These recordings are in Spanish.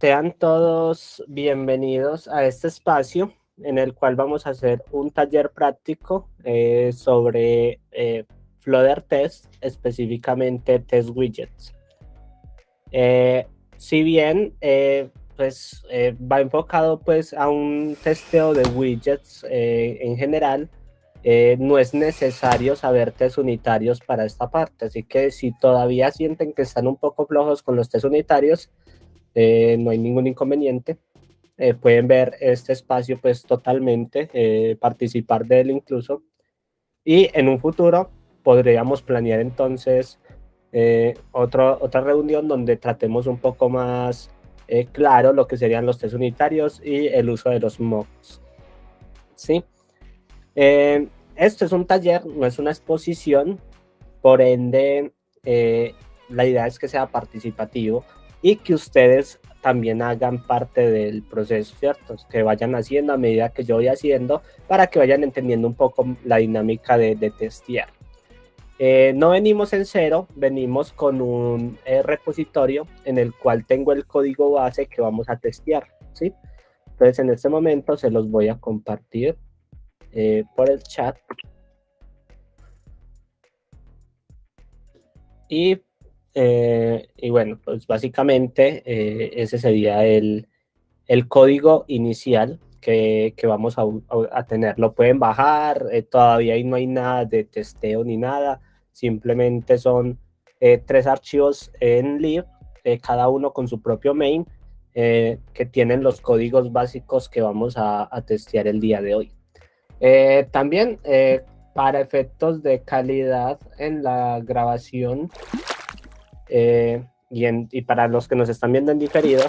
Sean todos bienvenidos a este espacio en el cual vamos a hacer un taller práctico sobre Flutter Test, específicamente Test Widgets. Si bien va enfocado pues a un testeo de widgets en general, no es necesario saber test unitarios para esta parte, así que si todavía sienten que están un poco flojos con los test unitarios, no hay ningún inconveniente. Pueden ver este espacio pues totalmente, participar de él incluso, y en un futuro podríamos planear entonces otra reunión donde tratemos un poco más claro lo que serían los test unitarios y el uso de los mocks, ¿sí? Esto es un taller, no es una exposición, por ende la idea es que sea participativo y que ustedes también hagan parte del proceso, ¿cierto? Que vayan haciendo a medida que yo voy haciendo para que vayan entendiendo un poco la dinámica de testear. No venimos en cero, venimos con un repositorio en el cual tengo el código base que vamos a testear, ¿sí? Entonces en este momento se los voy a compartir por el chat y bueno, pues básicamente ese sería el código inicial que vamos a tener. Lo pueden bajar, todavía ahí no hay nada de testeo ni nada, simplemente son 3 archivos en lib, cada uno con su propio main, que tienen los códigos básicos que vamos a testear el día de hoy. También para efectos de calidad en la grabación y para los que nos están viendo en diferido,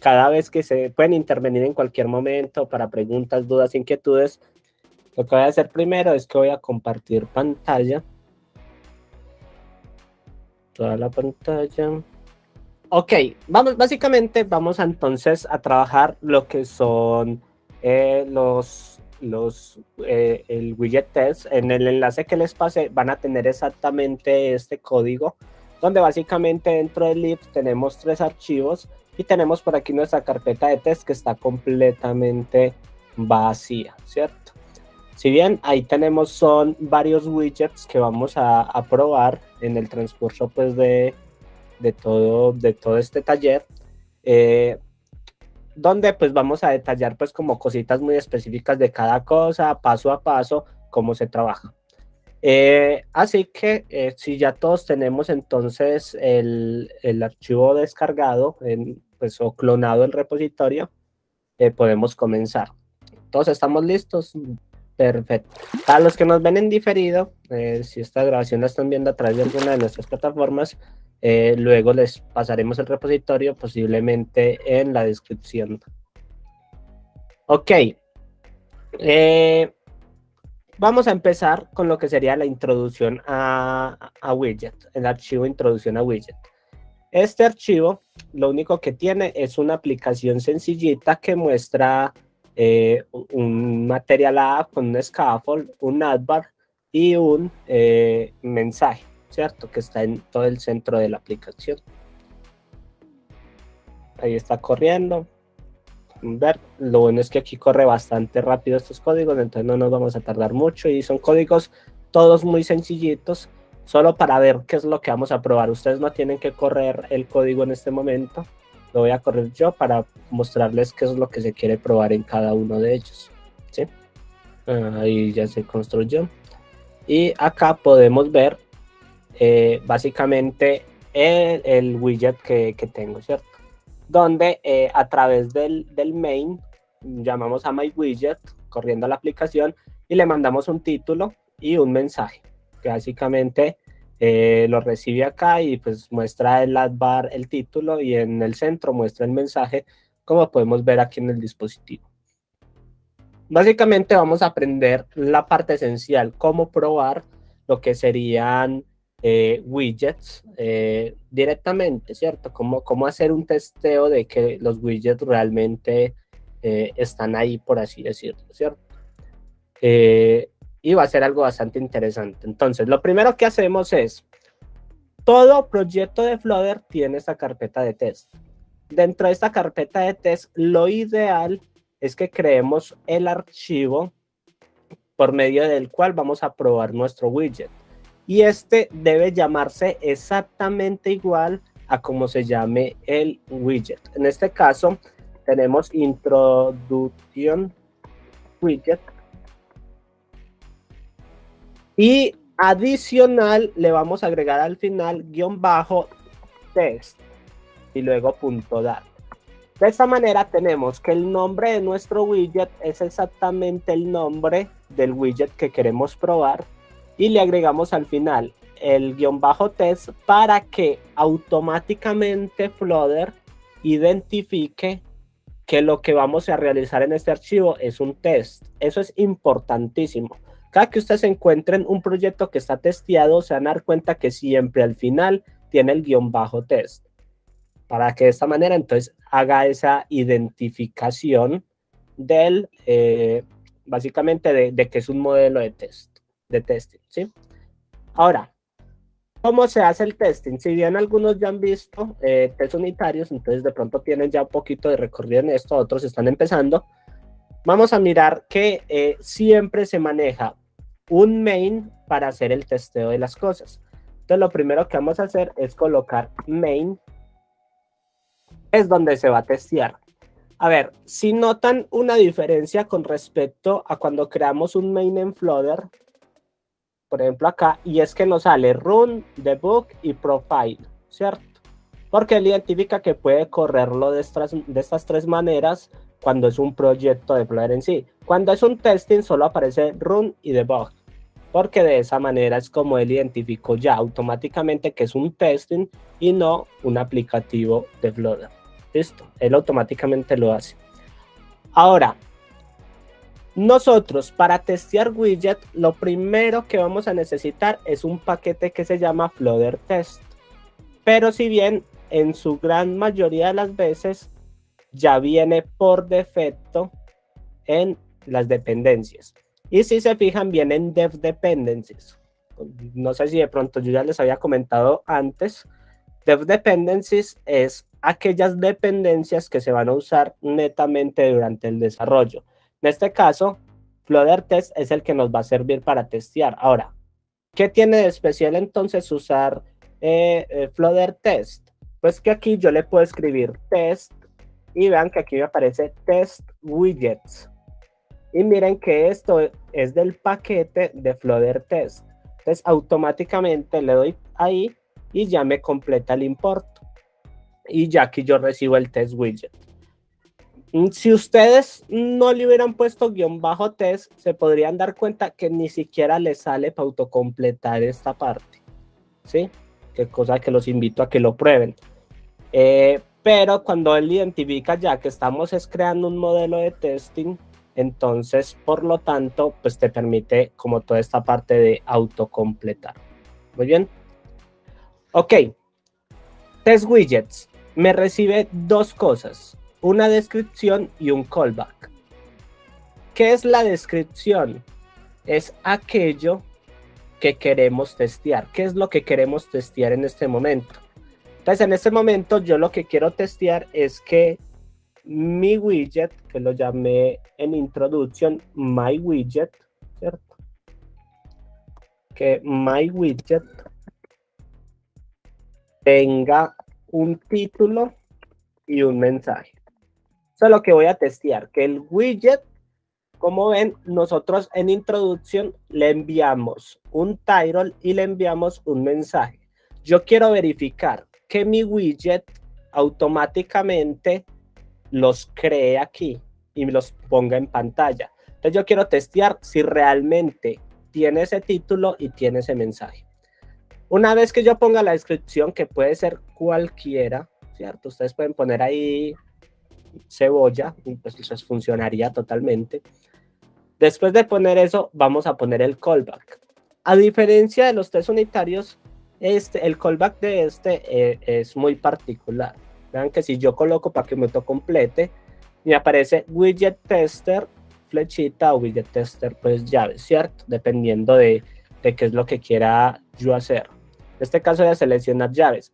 cada vez que se pueden intervenir en cualquier momento para preguntas, dudas, inquietudes, lo que voy a hacer primero es que voy a compartir pantalla, toda la pantalla. Ok, básicamente vamos entonces a trabajar lo que son el widget test. En el enlace que les pasé van a tener exactamente este código, donde básicamente dentro del lib tenemos 3 archivos y tenemos por aquí nuestra carpeta de test que está completamente vacía, ¿cierto? Si bien ahí tenemos son varios widgets que vamos a probar en el transcurso pues de todo este taller, donde pues vamos a detallar pues como cositas muy específicas de cada cosa, paso a paso, cómo se trabaja. Así que si ya todos tenemos entonces el archivo descargado o clonado el repositorio, podemos comenzar. ¿Todos estamos listos? Perfecto. Para los que nos ven en diferido, si esta grabación la están viendo a través de alguna de nuestras plataformas, luego les pasaremos el repositorio posiblemente en la descripción. Ok. Vamos a empezar con lo que sería la introducción a widget, el archivo introducción a widget. Este archivo lo único que tiene es una aplicación sencillita que muestra un Material App con un Scaffold, un AppBar y un mensaje, ¿cierto? Que está en todo el centro de la aplicación. Ahí está corriendo. Ver, lo bueno es que aquí corre bastante rápido estos códigos, entonces no nos vamos a tardar mucho y son códigos todos muy sencillitos, solo para ver qué es lo que vamos a probar. Ustedes no tienen que correr el código en este momento, lo voy a correr yo para mostrarles qué es lo que se quiere probar en cada uno de ellos, ¿sí? Ahí ya se construyó y acá podemos ver básicamente el widget que tengo, ¿cierto? Donde a través del main llamamos a MyWidget corriendo a la aplicación y le mandamos un título y un mensaje que básicamente lo recibe acá y pues muestra el AppBar, el título, y en el centro muestra el mensaje, como podemos ver aquí en el dispositivo. Básicamente vamos a aprender la parte esencial, cómo probar lo que serían widgets directamente, ¿cierto? Cómo hacer un testeo de que los widgets realmente están ahí, por así decirlo, ¿cierto? Y va a ser algo bastante interesante. Entonces, lo primero que hacemos es, todo proyecto de Flutter tiene esta carpeta de test. Dentro de esta carpeta de test, lo ideal es que creemos el archivo por medio del cual vamos a probar nuestro widget. Y este debe llamarse exactamente igual a como se llame el widget. En este caso, tenemos IntroductionWidget. Y adicional, le vamos a agregar al final guión bajo test y luego punto .dat. De esta manera tenemos que el nombre de nuestro widget es exactamente el nombre del widget que queremos probar y le agregamos al final el guión bajo test para que automáticamente Flutter identifique que lo que vamos a realizar en este archivo es un test. Eso es importantísimo. Cada que ustedes encuentren un proyecto que está testeado, se van a dar cuenta que siempre al final tiene el guión bajo test, para que de esta manera entonces haga esa identificación del, básicamente de que es un modelo de test, de testing, ¿sí? Ahora, ¿cómo se hace el testing? Si bien algunos ya han visto test unitarios, entonces de pronto tienen ya un poquito de recorrido en esto, otros están empezando. Vamos a mirar que siempre se maneja un main para hacer el testeo de las cosas. Entonces lo primero que vamos a hacer es colocar main, es donde se va a testear. A ver, si notan una diferencia con respecto a cuando creamos un main en Flutter, por ejemplo acá, y es que nos sale run, debug y profile, ¿cierto? Porque él identifica que puede correrlo de estas tres maneras cuando es un proyecto de Flutter en sí. Cuando es un testing solo aparece run y debug, porque de esa manera es como él identificó ya automáticamente que es un testing y no un aplicativo de Flutter. Listo, él automáticamente lo hace. Ahora, nosotros para testear widget, lo primero que vamos a necesitar es un paquete que se llama Flutter Test. Pero si bien en su gran mayoría de las veces ya viene por defecto en las dependencias. Y si se fijan, vienen dev dependencies. No sé si de pronto yo ya les había comentado antes. Dev dependencies es aquellas dependencias que se van a usar netamente durante el desarrollo. En este caso, Flutter Test es el que nos va a servir para testear. Ahora, ¿qué tiene de especial entonces usar Flutter Test? Pues que aquí yo le puedo escribir test y vean que aquí me aparece Test Widgets. Y miren que esto es del paquete de Flutter Test. Entonces automáticamente le doy ahí y ya me completa el import. Y ya aquí yo recibo el Test Widget. Si ustedes no le hubieran puesto guión bajo test, se podrían dar cuenta que ni siquiera les sale para autocompletar esta parte, ¿sí? Qué cosa que los invito a que lo prueben. Pero cuando él identifica ya que estamos creando un modelo de testing, entonces, por lo tanto, pues te permite como toda esta parte de autocompletar. Muy bien. Ok. Test widgets. Me recibe dos cosas. Una descripción y un callback. ¿Qué es la descripción? Es aquello que queremos testear. ¿Qué es lo que queremos testear en este momento? Entonces, en este momento yo lo que quiero testear es que mi widget, que lo llamé en introducción MyWidget, ¿cierto? Que MyWidget tenga un título y un mensaje. Eso es lo que voy a testear, que el widget, como ven, nosotros en introducción le enviamos un title y le enviamos un mensaje. Yo quiero verificar que mi widget automáticamente los cree aquí y los ponga en pantalla. Entonces yo quiero testear si realmente tiene ese título y tiene ese mensaje. Una vez que yo ponga la descripción, que puede ser cualquiera, ¿cierto? Ustedes pueden poner ahí cebolla, y pues eso funcionaría totalmente. Después de poner eso, vamos a poner el callback. A diferencia de los test unitarios, el callback de es muy particular. Vean que si yo coloco para que me autocomplete, me aparece WidgetTester, flechita o WidgetTester, pues llave, ¿cierto? Dependiendo de qué es lo que quiera yo hacer. En este caso voy a seleccionar llaves.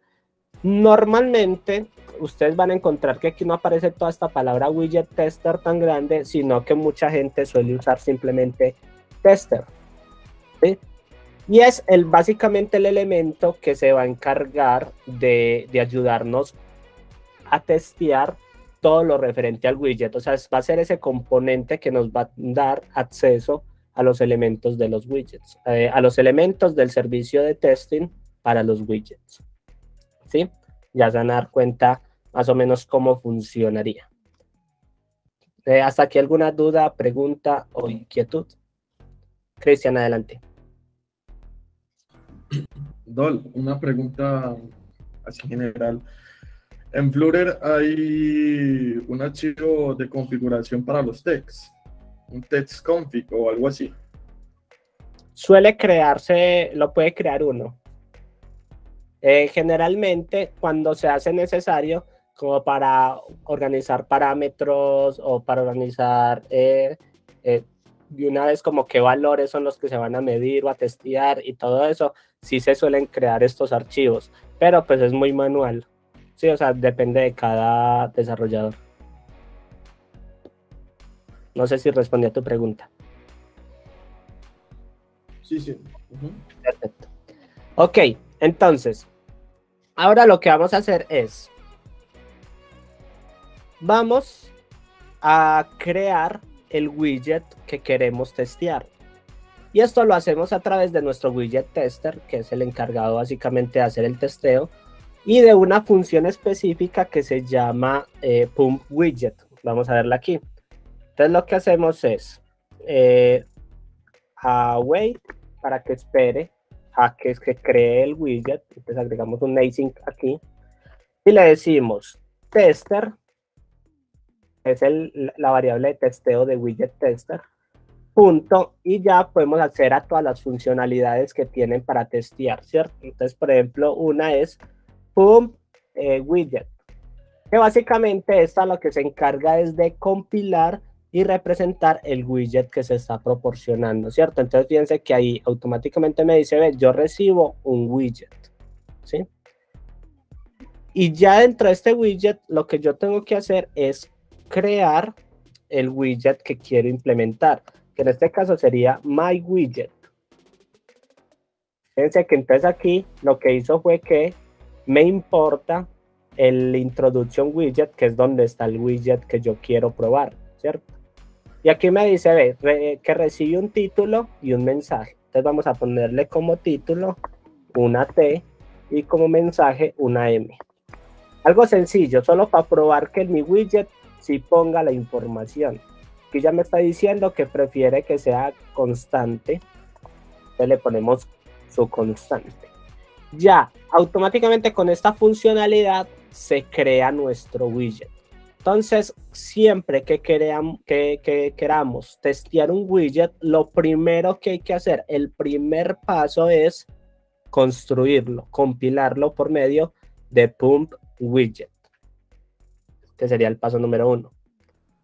Normalmente ustedes van a encontrar que aquí no aparece toda esta palabra widget tester tan grande, sino que mucha gente suele usar simplemente tester, ¿sí? Y es básicamente el elemento que se va a encargar de ayudarnos a testear todo lo referente al widget. O sea, va a ser ese componente que nos va a dar acceso a los elementos de los widgets, a los elementos del servicio de testing para los widgets, ¿sí? Ya se van a dar cuenta más o menos cómo funcionaría. ¿Hasta aquí alguna duda, pregunta o inquietud? Cristian, adelante. Dol, una pregunta así general. En Flutter hay un archivo de configuración para los texts, un text config o algo así. Suele crearse, lo puede crear uno. Generalmente cuando se hace necesario, como para organizar parámetros o para organizar de una vez como qué valores son los que se van a medir o a testear y todo eso, sí se suelen crear estos archivos, pero pues es muy manual, sí, o sea, depende de cada desarrollador. No sé si respondí a tu pregunta. Sí, sí. Perfecto. Ok, entonces... ahora lo que vamos a hacer es, vamos a crear el widget que queremos testear. Y esto lo hacemos a través de nuestro widget tester, que es el encargado básicamente de hacer el testeo, y de una función específica que se llama pumpWidget. Vamos a verla aquí. Entonces lo que hacemos es await, para que espere a que se cree el widget. Entonces agregamos un async aquí y le decimos tester, es la variable de testeo de widget tester, punto, y ya podemos hacer a todas las funcionalidades que tienen para testear, ¿cierto? Entonces, por ejemplo, una es pump widget, que básicamente esta lo que se encarga es de compilar y representar el widget que se está proporcionando, ¿cierto? Entonces, fíjense que ahí automáticamente me dice, ve, yo recibo un widget, ¿sí? Y ya dentro de este widget, lo que yo tengo que hacer es crear el widget que quiero implementar, que en este caso sería MyWidget. Fíjense que entonces aquí lo que hizo fue que me importa el IntroductionWidget, que es donde está el widget que yo quiero probar, ¿cierto? Y aquí me dice, ve, que recibe un título y un mensaje. Entonces vamos a ponerle como título una T y como mensaje una M. Algo sencillo, solo para probar que en mi widget sí ponga la información. Aquí ya me está diciendo que prefiere que sea constante. Entonces le ponemos su constante. Ya, automáticamente con esta funcionalidad se crea nuestro widget. Entonces, siempre que queramos testear un widget, lo primero que hay que hacer, el primer paso es construirlo, compilarlo por medio de pumpWidget. Este sería el paso número 1.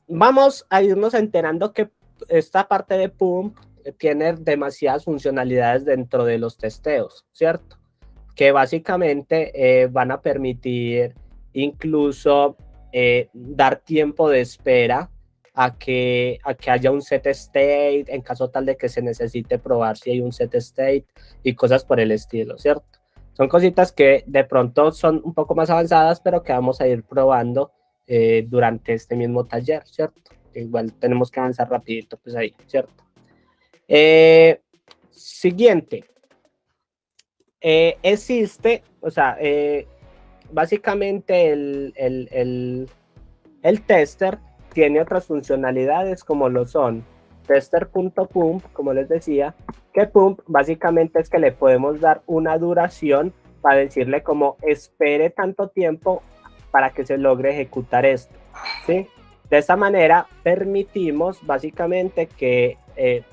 Vamos a irnos enterando que esta parte de pump tiene demasiadas funcionalidades dentro de los testeos, ¿cierto? Que básicamente van a permitir incluso... dar tiempo de espera a que haya un set state en caso tal de que se necesite probar si hay un set state y cosas por el estilo, ¿cierto? Son cositas que de pronto son un poco más avanzadas, pero que vamos a ir probando durante este mismo taller, ¿cierto? Igual tenemos que avanzar rapidito, pues ahí, ¿cierto? Siguiente. Existe, o sea... básicamente el tester tiene otras funcionalidades como lo son tester.pump, como les decía, que pump básicamente es que le podemos dar una duración para decirle como espere tanto tiempo para que se logre ejecutar esto, ¿sí? De esta manera permitimos básicamente que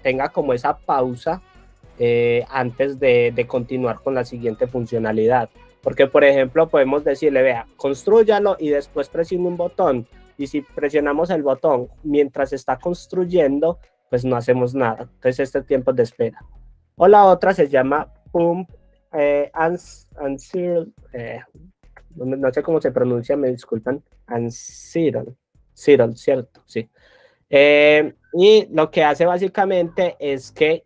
tenga como esa pausa antes de continuar con la siguiente funcionalidad. Porque, por ejemplo, podemos decirle, vea, constrúyalo y después presione un botón. Y si presionamos el botón mientras está construyendo, pues no hacemos nada. Entonces, este tiempo es de espera. O la otra se llama pump no sé cómo se pronuncia, me disculpan, Ansiron, ¿cierto? Sí. Y lo que hace básicamente es que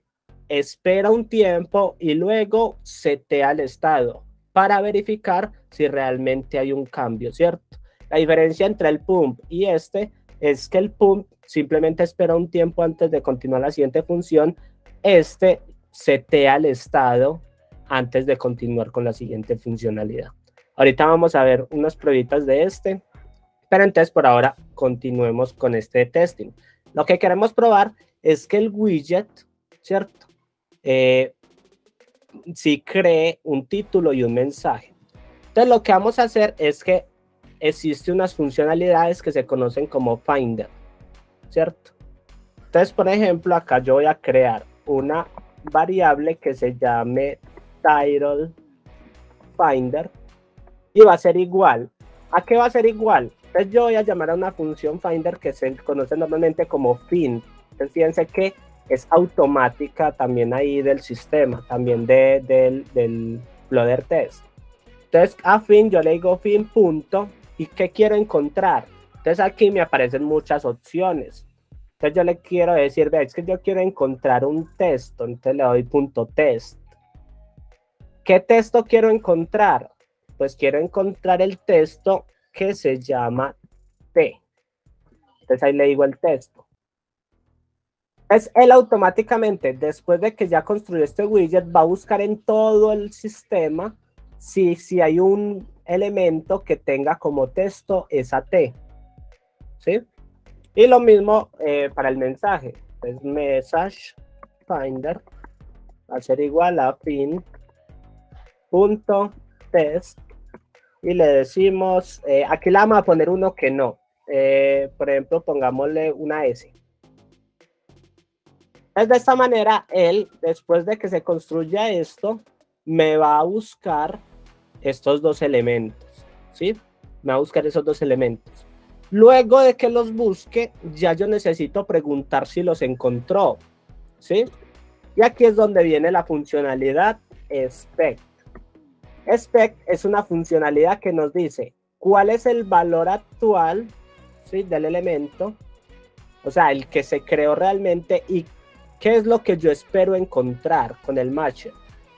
espera un tiempo y luego setea el estado para verificar si realmente hay un cambio, ¿cierto? La diferencia entre el pump y este es que el pump simplemente espera un tiempo antes de continuar la siguiente función, este setea el estado antes de continuar con la siguiente funcionalidad. Ahorita vamos a ver unas pruebitas de este, pero entonces por ahora continuemos con este testing. Lo que queremos probar es que el widget, ¿cierto? Sí cree un título y un mensaje. Entonces lo que vamos a hacer es que existen unas funcionalidades que se conocen como Finder, ¿cierto? Entonces, por ejemplo, acá yo voy a crear una variable que se llame title finder y va a ser igual. ¿A qué va a ser igual? Entonces yo voy a llamar a una función finder que se conoce normalmente como find. Entonces fíjense que es automática también ahí del sistema, también del Flutter Test. Entonces a find yo le digo find punto y qué quiero encontrar. Entonces aquí me aparecen muchas opciones. Entonces yo le quiero decir, ve, es que yo quiero encontrar un texto, entonces le doy punto test. ¿Qué texto quiero encontrar? Pues quiero encontrar el texto que se llama T. Entonces ahí le digo el texto. Entonces él automáticamente, después de que ya construyó este widget, va a buscar en todo el sistema si hay un elemento que tenga como texto esa T. ¿Sí? Y lo mismo para el mensaje. Entonces message finder va a ser igual a fin punto test y le decimos, aquí le vamos a poner uno que no, por ejemplo pongámosle una S. Es de esta manera él, después de que se construya esto, me va a buscar estos dos elementos, ¿sí? Me va a buscar esos dos elementos. Luego de que los busque, ya yo necesito preguntar si los encontró, ¿sí? Y aquí es donde viene la funcionalidad expect. Expect es una funcionalidad que nos dice cuál es el valor actual, ¿sí?, del elemento, o sea, el que se creó realmente y qué es lo que yo espero encontrar con el matcher.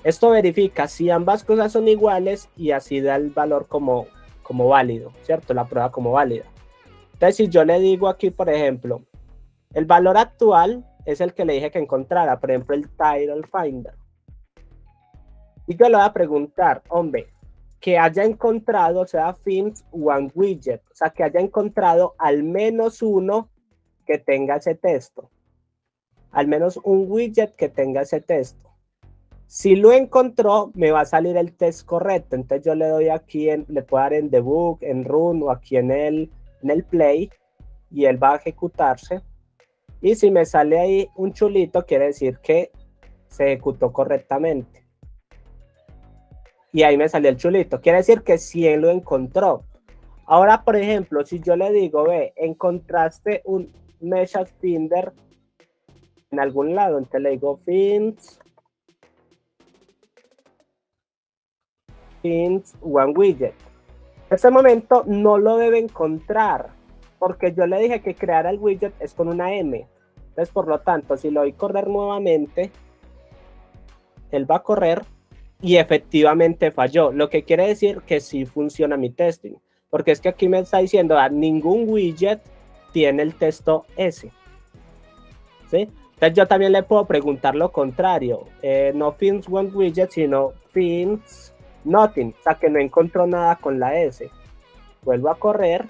Esto verifica si ambas cosas son iguales y así da el valor como válido, ¿cierto? La prueba como válida. Entonces, si yo le digo aquí, por ejemplo, el valor actual es el que le dije que encontrara, por ejemplo, el title finder. Y yo le voy a preguntar, hombre, que haya encontrado, o sea, findOneWidget, o sea, que haya encontrado al menos uno que tenga ese texto. Al menos un widget que tenga ese texto. Si lo encontró, me va a salir el test correcto. Entonces yo le doy aquí, le puedo dar en debug, en run o aquí en el play y él va a ejecutarse. Y si me sale ahí un chulito, quiere decir que se ejecutó correctamente. Y ahí me salió el chulito. Quiere decir que sí él lo encontró. Ahora, por ejemplo, si yo le digo, ve, encontraste un message finder en algún lado. Entonces le digo finds one widget. En este momento no lo debe encontrar. Porque yo le dije que crear el widget es con una M. Entonces, por lo tanto, si lo doy correr nuevamente, él va a correr. Y efectivamente falló, lo que quiere decir que sí funciona mi testing, porque es que aquí me está diciendo, ah, ningún widget tiene el texto S, ¿sí? Entonces yo también le puedo preguntar lo contrario, no finds one widget, sino finds nothing, o sea que no encontró nada con la S. Vuelvo a correr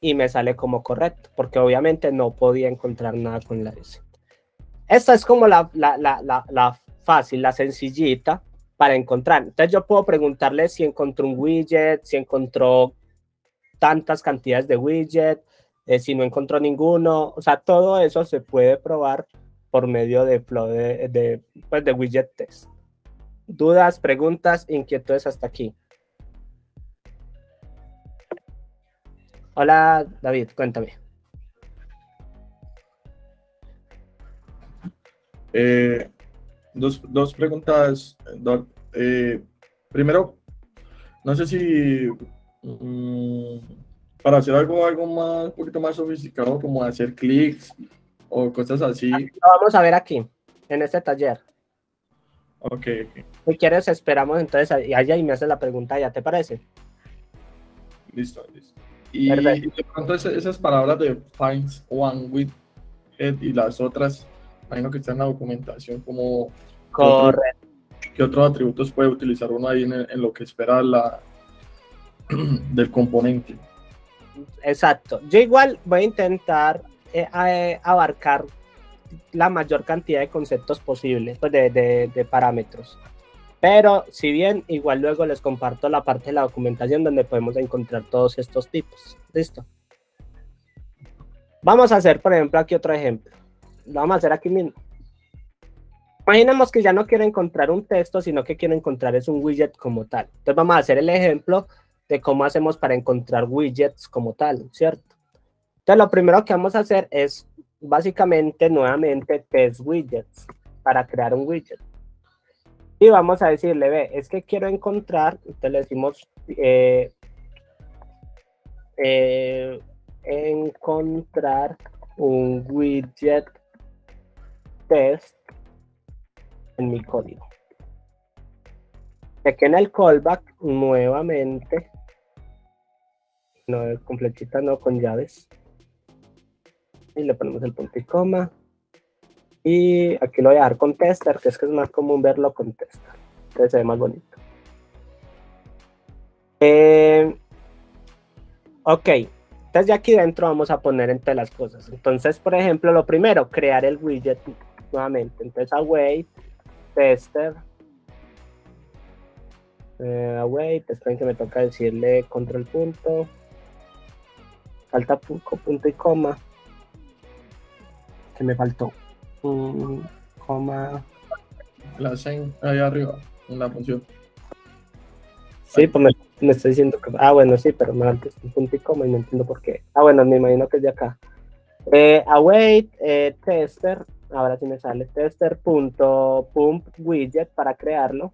y me sale como correcto, porque obviamente no podía encontrar nada con la S. Esta es como la fácil, la sencillita para encontrar. Entonces yo puedo preguntarle si encontró un widget, si encontró tantas cantidades de widget, si no encontró ninguno. O sea, todo eso se puede probar por medio de widget test. Dudas, preguntas, inquietudes hasta aquí. Hola, David, cuéntame. Dos preguntas, Doc. Primero, no sé si para hacer algo más, un poquito más sofisticado, como hacer clics o cosas así. Lo vamos a ver aquí, en este taller. Ok. Si quieres, esperamos entonces allá y me haces la pregunta allá, ¿te parece? Listo, listo. Y de pronto esas palabras de findOneWidget y las otras, imagino que están en la documentación como... Correcto. ¿Qué otros atributos puede utilizar uno ahí en lo que espera del componente? Exacto. Yo igual voy a intentar abarcar la mayor cantidad de conceptos posibles, pues de parámetros. Pero si bien, igual luego les comparto la parte de la documentación donde podemos encontrar todos estos tipos. ¿Listo? Vamos a hacer, por ejemplo, aquí otro ejemplo. Lo vamos a hacer aquí mismo. Imaginemos que ya no quiero encontrar un texto, sino que quiero encontrar es un widget como tal. Entonces vamos a hacer el ejemplo de cómo hacemos para encontrar widgets como tal, ¿cierto? Entonces lo primero que vamos a hacer es básicamente nuevamente test widgets para crear un widget. Y vamos a decirle, ve, es que quiero encontrar, entonces le decimos encontrar un widget test en mi código. Aquí en el callback nuevamente, no con flechita, no con llaves, y le ponemos el punto y coma, y aquí lo voy a dar con tester, que es más común verlo con tester, entonces se ve más bonito. Ok, entonces ya aquí dentro vamos a poner entre las cosas, entonces por ejemplo lo primero, crear el widget nuevamente, entonces await tester, await, esperen que me toca decirle control punto, falta punto y coma, que me faltó, coma, la hacen ahí arriba, en la función. Sí, pues me estoy diciendo que, bueno, sí, pero me falta un punto y coma y no entiendo por qué. Bueno, me imagino que es de acá. Await, tester, ahora sí me sale tester.pumpWidget para crearlo.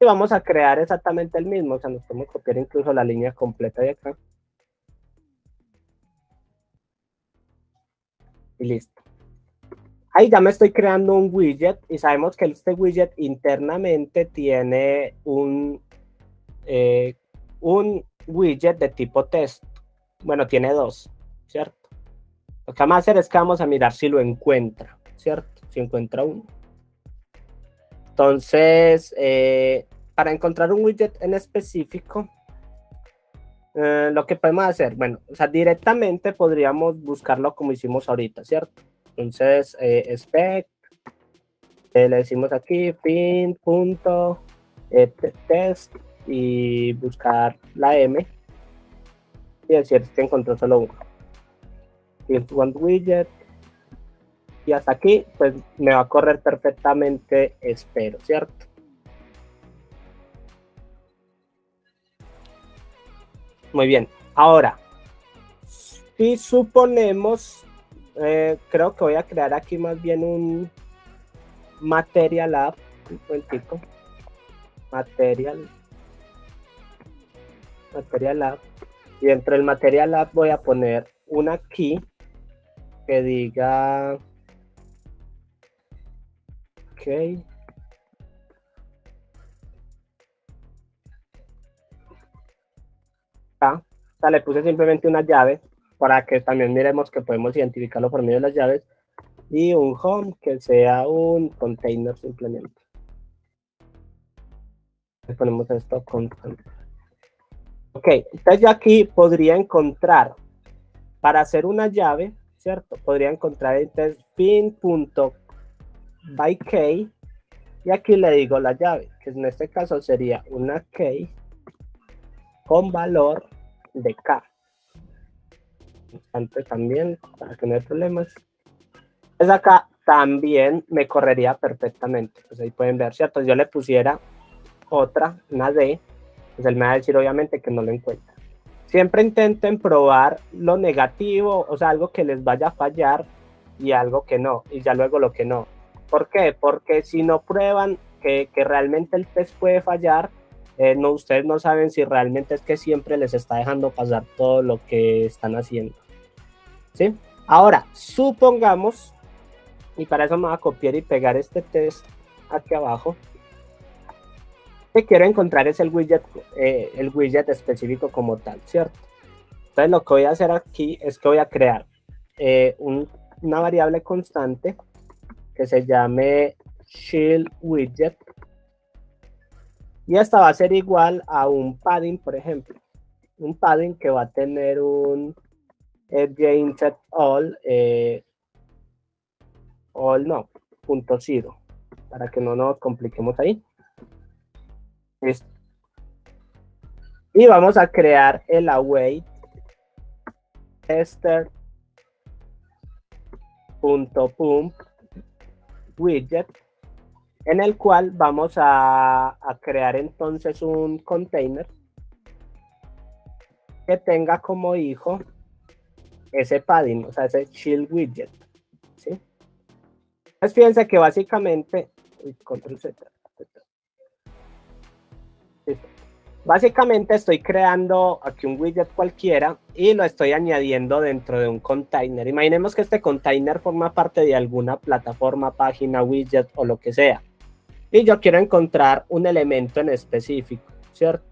Y vamos a crear exactamente el mismo, o sea, nos podemos copiar incluso la línea completa de acá. Y listo. Ahí ya me estoy creando un widget y sabemos que este widget internamente tiene un widget de tipo test. Bueno, tiene dos, ¿cierto? Lo que vamos a hacer es que vamos a mirar si lo encuentra, ¿cierto? Si encuentra uno. Entonces, para encontrar un widget en específico, lo que podemos hacer, bueno, o sea, directamente podríamos buscarlo como hicimos ahorita, ¿cierto? Entonces, expect, le decimos aquí, find, punto, test, y buscar la M, y decir que encontró solo uno. OneWidget, y hasta aquí pues me va a correr perfectamente, espero, ¿cierto? Muy bien, ahora si suponemos, creo que voy a crear aquí más bien un Material App, un momentito, Material App, y dentro del Material App voy a poner una key que diga ok, le puse simplemente una llave para que también miremos que podemos identificarlo por medio de las llaves, y un home que sea un container simplemente, le ponemos esto content. Ok, entonces yo aquí podría encontrar, para hacer una llave, ¿cierto? Podría encontrar entonces bin.byKey, y aquí le digo la llave, que en este caso sería una key con valor de k. Antes también, para que no haya problemas. Es acá también me correría perfectamente. Pues ahí pueden ver, ¿cierto? Si yo le pusiera otra, una D, pues él me va a decir obviamente que no lo encuentra. Siempre intenten probar lo negativo, o sea, algo que les vaya a fallar y algo que no, y ya luego lo que no. ¿Por qué? Porque si no prueban que realmente el test puede fallar, no, ustedes no saben si realmente es que siempre les está dejando pasar todo lo que están haciendo, ¿sí? Ahora, supongamos, y para eso me voy a copiar y pegar este test aquí abajo, que quiero encontrar es el widget específico como tal, ¿cierto? Entonces lo que voy a hacer aquí es que voy a crear una variable constante que se llame shieldWidget. Y esta va a ser igual a un padding, por ejemplo. Un padding que va a tener un edge inset .0, para que no nos compliquemos ahí. Listo. Y vamos a crear el await tester.pumpWidget, en el cual vamos a crear entonces un container que tenga como hijo ese padding, o sea, ese shield widget, ¿sí? Pues fíjense que básicamente, básicamente estoy creando aquí un widget cualquiera y lo estoy añadiendo dentro de un container. Imaginemos que este container forma parte de alguna plataforma, página, widget o lo que sea. Y yo quiero encontrar un elemento en específico, ¿cierto?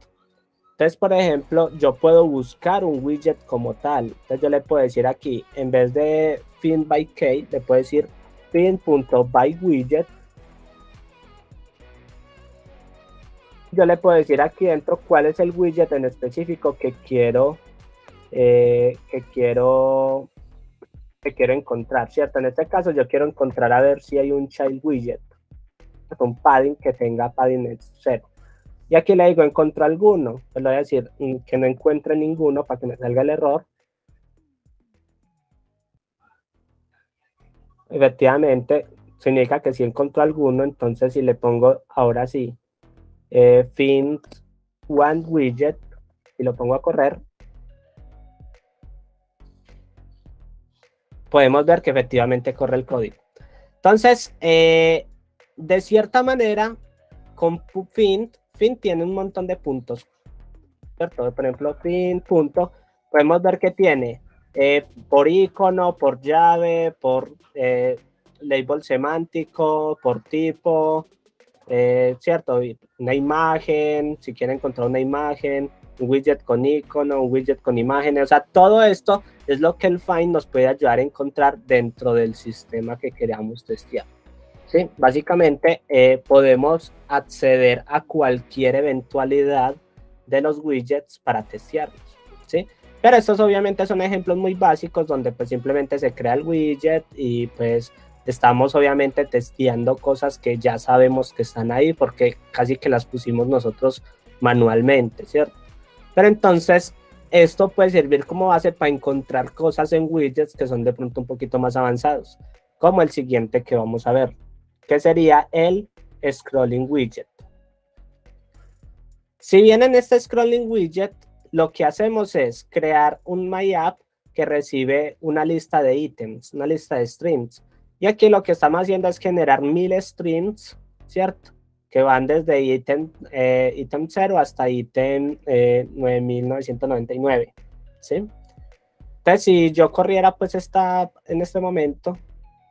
Entonces, por ejemplo, yo puedo buscar un widget como tal. Entonces yo le puedo decir aquí, en vez de find byKey, le puedo decir find.byWidget. Yo le puedo decir aquí dentro cuál es el widget en específico que quiero encontrar, ¿cierto? En este caso yo quiero encontrar a ver si hay un child widget, un padding que tenga padding 0. Y aquí le digo encontrar alguno, pues le voy a decir que no encuentre ninguno para que me salga el error. Efectivamente, significa que sí encontró alguno, entonces si le pongo ahora sí, findOneWidget y lo pongo a correr, podemos ver que efectivamente corre el código. Entonces, de cierta manera, con find tiene un montón de puntos, ¿cierto? Por ejemplo, find. Podemos ver que tiene por icono, por llave, por label semántico, por tipo. Cierto, una imagen, si quieren encontrar una imagen, un widget con icono, un widget con imágenes, o sea, todo esto es lo que el find nos puede ayudar a encontrar dentro del sistema que queramos testear, ¿sí? Básicamente podemos acceder a cualquier eventualidad de los widgets para testearlos, ¿sí? Pero estos obviamente son ejemplos muy básicos donde pues simplemente se crea el widget y pues estamos obviamente testeando cosas que ya sabemos que están ahí porque casi que las pusimos nosotros manualmente, ¿cierto? Pero entonces esto puede servir como base para encontrar cosas en widgets que son de pronto un poquito más avanzados, como el siguiente que vamos a ver, que sería el ScrollingWidget. Si bien en este ScrollingWidget lo que hacemos es crear un MyApp que recibe una lista de ítems, una lista de streams. Y aquí lo que estamos haciendo es generar 1000 streams, ¿cierto? Que van desde ítem 0 hasta ítem 9999, ¿sí? Entonces, si yo corriera pues esta en este momento,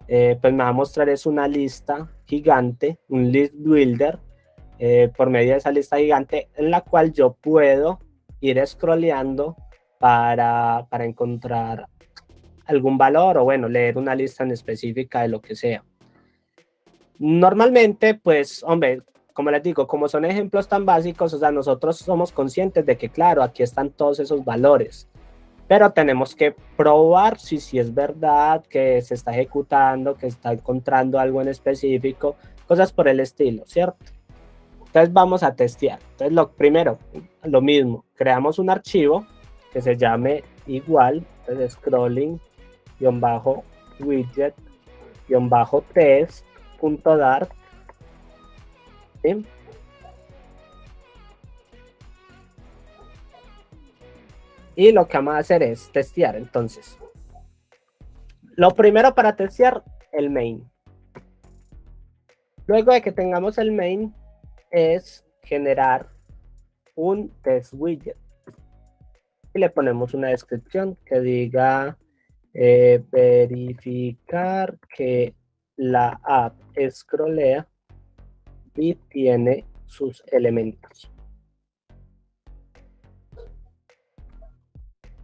pues me va a mostrar es una lista gigante, un list builder, por medio de esa lista gigante, en la cual yo puedo ir scrolleando para encontrar algún valor o bueno, leer una lista en específica de lo que sea. Normalmente, pues, hombre, como les digo, como son ejemplos tan básicos, o sea, nosotros somos conscientes de que, claro, aquí están todos esos valores, pero tenemos que probar si es verdad que se está ejecutando, que está encontrando algo en específico, cosas por el estilo, ¿cierto? Entonces vamos a testear. Entonces, primero, lo mismo, creamos un archivo que se llame igual, entonces scrolling-widget-test.dart, ¿sí? Y lo que vamos a hacer es testear. Entonces, lo primero para testear, el main. Luego de que tengamos el main, es generar un test widget y le ponemos una descripción que diga verificar que la app scrollea y tiene sus elementos.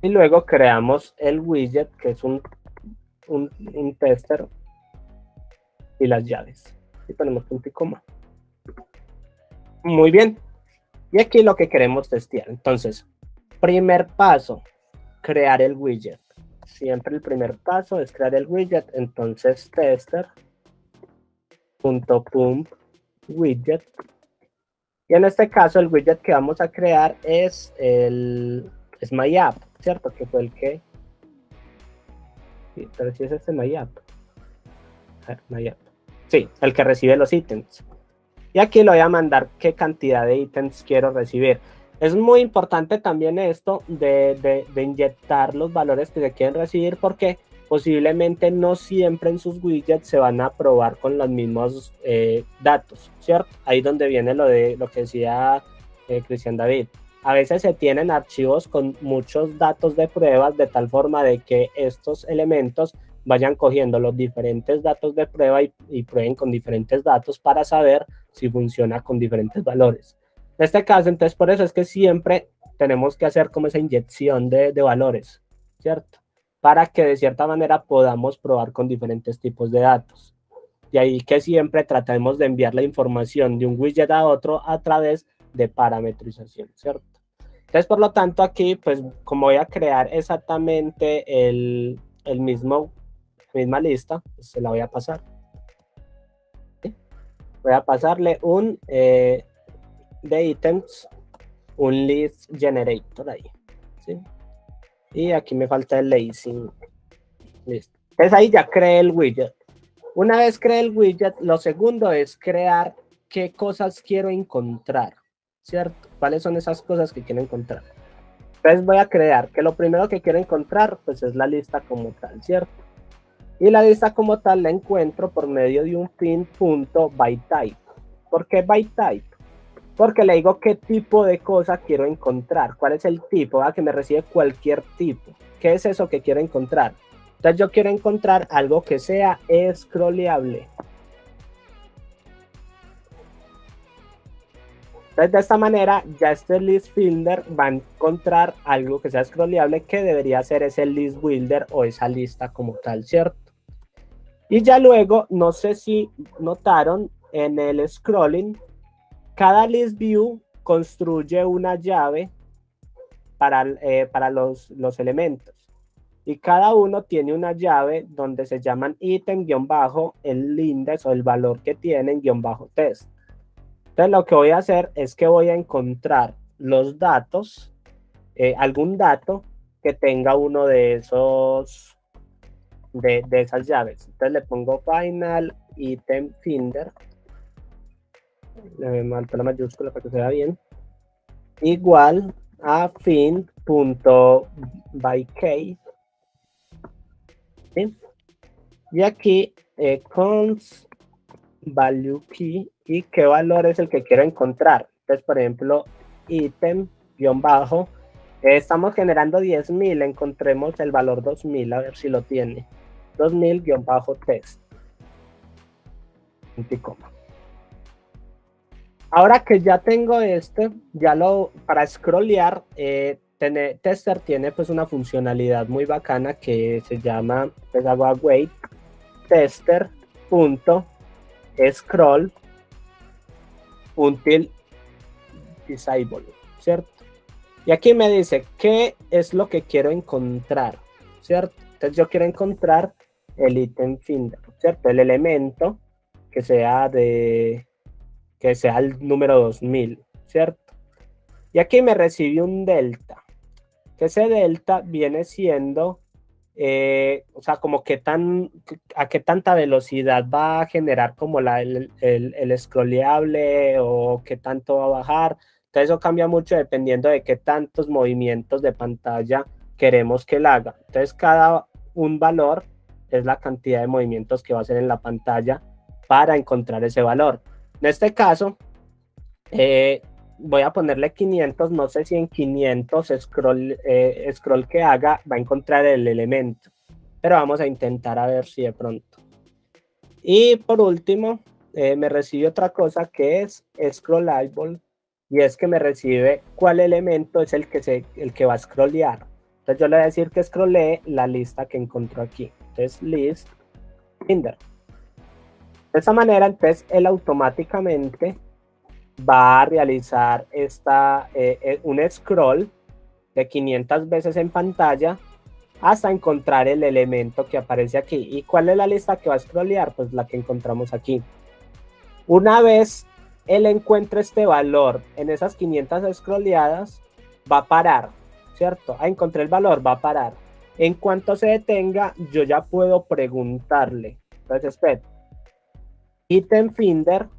Y luego creamos el widget, que es un tester, y las llaves. Y ponemos punto y coma. Muy bien. Y aquí lo que queremos testear. Entonces, primer paso, crear el widget. Siempre el primer paso es crear el widget. Entonces, tester.pumpWidget. Y en este caso, el widget que vamos a crear es MyApp, ¿cierto? Que fue el que... Sí, pero si es este MyApp. A ver, MyApp. Sí, el que recibe los ítems. Y aquí le voy a mandar qué cantidad de ítems quiero recibir. Es muy importante también esto de inyectar los valores que se quieren recibir, porque posiblemente no siempre en sus widgets se van a probar con los mismos datos, ¿cierto? Ahí donde viene lo que decía Cristian David. A veces se tienen archivos con muchos datos de pruebas, de tal forma de que estos elementos vayan cogiendo los diferentes datos de prueba y prueben con diferentes datos para saber si funciona con diferentes valores. En este caso, entonces, por eso es que siempre tenemos que hacer como esa inyección de valores, ¿cierto? Para que de cierta manera podamos probar con diferentes tipos de datos. De ahí que siempre tratemos de enviar la información de un widget a otro a través de parametrización, ¿cierto? Entonces, por lo tanto, aquí, pues, como voy a crear exactamente la misma lista, pues se la voy a pasar. ¿Sí? Voy a pasarle un de ítems, un list generator ahí, ¿sí? Y aquí me falta el lacing. Listo. Entonces, ahí ya creé el widget. Una vez creé el widget, lo segundo es crear qué cosas quiero encontrar, ¿cierto? ¿Cuáles son esas cosas que quiero encontrar? Entonces voy a crear que lo primero que quiero encontrar, pues, es la lista como tal, ¿cierto? Y la lista como tal la encuentro por medio de un find.byType. ¿Por qué byType? Porque le digo qué tipo de cosa quiero encontrar, cuál es el tipo, ¿verdad? Que me recibe cualquier tipo. ¿Qué es eso que quiero encontrar? Entonces yo quiero encontrar algo que sea scrolleable. Entonces, de esta manera, ya este list builder va a encontrar algo que sea scrollable, que debería ser ese list builder o esa lista como tal, ¿cierto? Y ya luego, no sé si notaron, en el scrolling, cada list view construye una llave para los elementos. Y cada uno tiene una llave donde se llaman ítem guión bajo, el index o el valor que tienen guión bajo test. Entonces, lo que voy a hacer es que voy a encontrar los datos, algún dato que tenga uno de esos, de esas llaves. Entonces le pongo final item finder, le marco la mayúscula para que se vea bien, igual a find.byKey, ¿sí? Y aquí const ValueKey, y qué valor es el que quiero encontrar. Entonces, por ejemplo, ítem guión bajo, estamos generando 10.000, encontremos el valor 2.000, a ver si lo tiene, 2.000 guión bajo test. Ahora que ya tengo para scrollear, tester tiene, pues, una funcionalidad muy bacana que se llama, pues, hago await tester punto scroll until visible, ¿cierto? Y aquí me dice qué es lo que quiero encontrar, ¿cierto? Entonces yo quiero encontrar el ítem finder, ¿cierto? El elemento que sea el número 2000, ¿cierto? Y aquí me recibe un delta, que ese delta viene siendo o sea, como a qué tanta velocidad va a generar como el scrolleable, o qué tanto va a bajar. Entonces eso cambia mucho dependiendo de qué tantos movimientos de pantalla queremos que él haga. Entonces un valor es la cantidad de movimientos que va a hacer en la pantalla para encontrar ese valor. En este caso, voy a ponerle 500, no sé si en 500 scroll que haga va a encontrar el elemento, pero vamos a intentar a ver si de pronto. Y por último, me recibe otra cosa que es scrollable, y es que me recibe cuál elemento es el que va a scrollear. Entonces yo le voy a decir que scrollee la lista que encontró aquí. Entonces list Finder. De esta manera, entonces él automáticamente va a realizar un scroll de 500 veces en pantalla hasta encontrar el elemento que aparece aquí. ¿Y cuál es la lista que va a scrollear? Pues la que encontramos aquí. Una vez él encuentra este valor en esas 500 scrolleadas, va a parar, ¿cierto? Ah, encontré el valor, va a parar. En cuanto se detenga, yo ya puedo preguntarle. Entonces, espera. Ítem Finder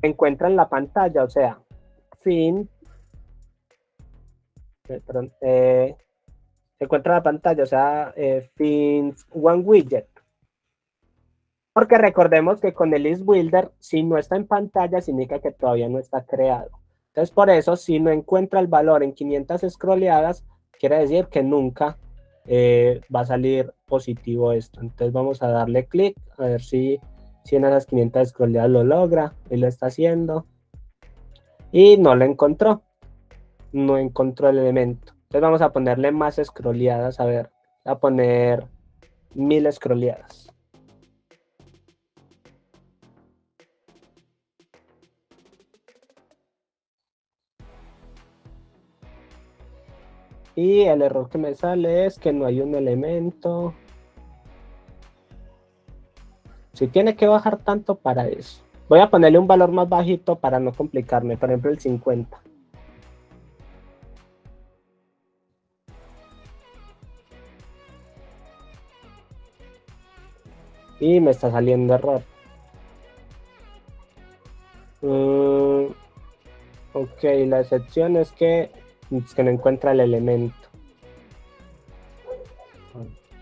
se encuentra en la pantalla, o sea, find se encuentra en la pantalla, o sea, findOneWidget. Porque recordemos que con el ListBuilder, si no está en pantalla, significa que todavía no está creado. Entonces, por eso, si no encuentra el valor en 500 scrolleadas, quiere decir que nunca va a salir positivo esto. Entonces, vamos a darle clic, a ver si en esas 500 scrolleadas lo logra. Él lo está haciendo. Y no lo encontró. No encontró el elemento. Entonces, vamos a ponerle más scrolleadas. A ver, voy a poner 1000 scrolleadas. Y el error que me sale es que no hay un elemento. Si tiene que bajar tanto para eso. Voy a ponerle un valor más bajito para no complicarme. Por ejemplo, el 50. Y me está saliendo error. Ok, la excepción es que no encuentra el elemento.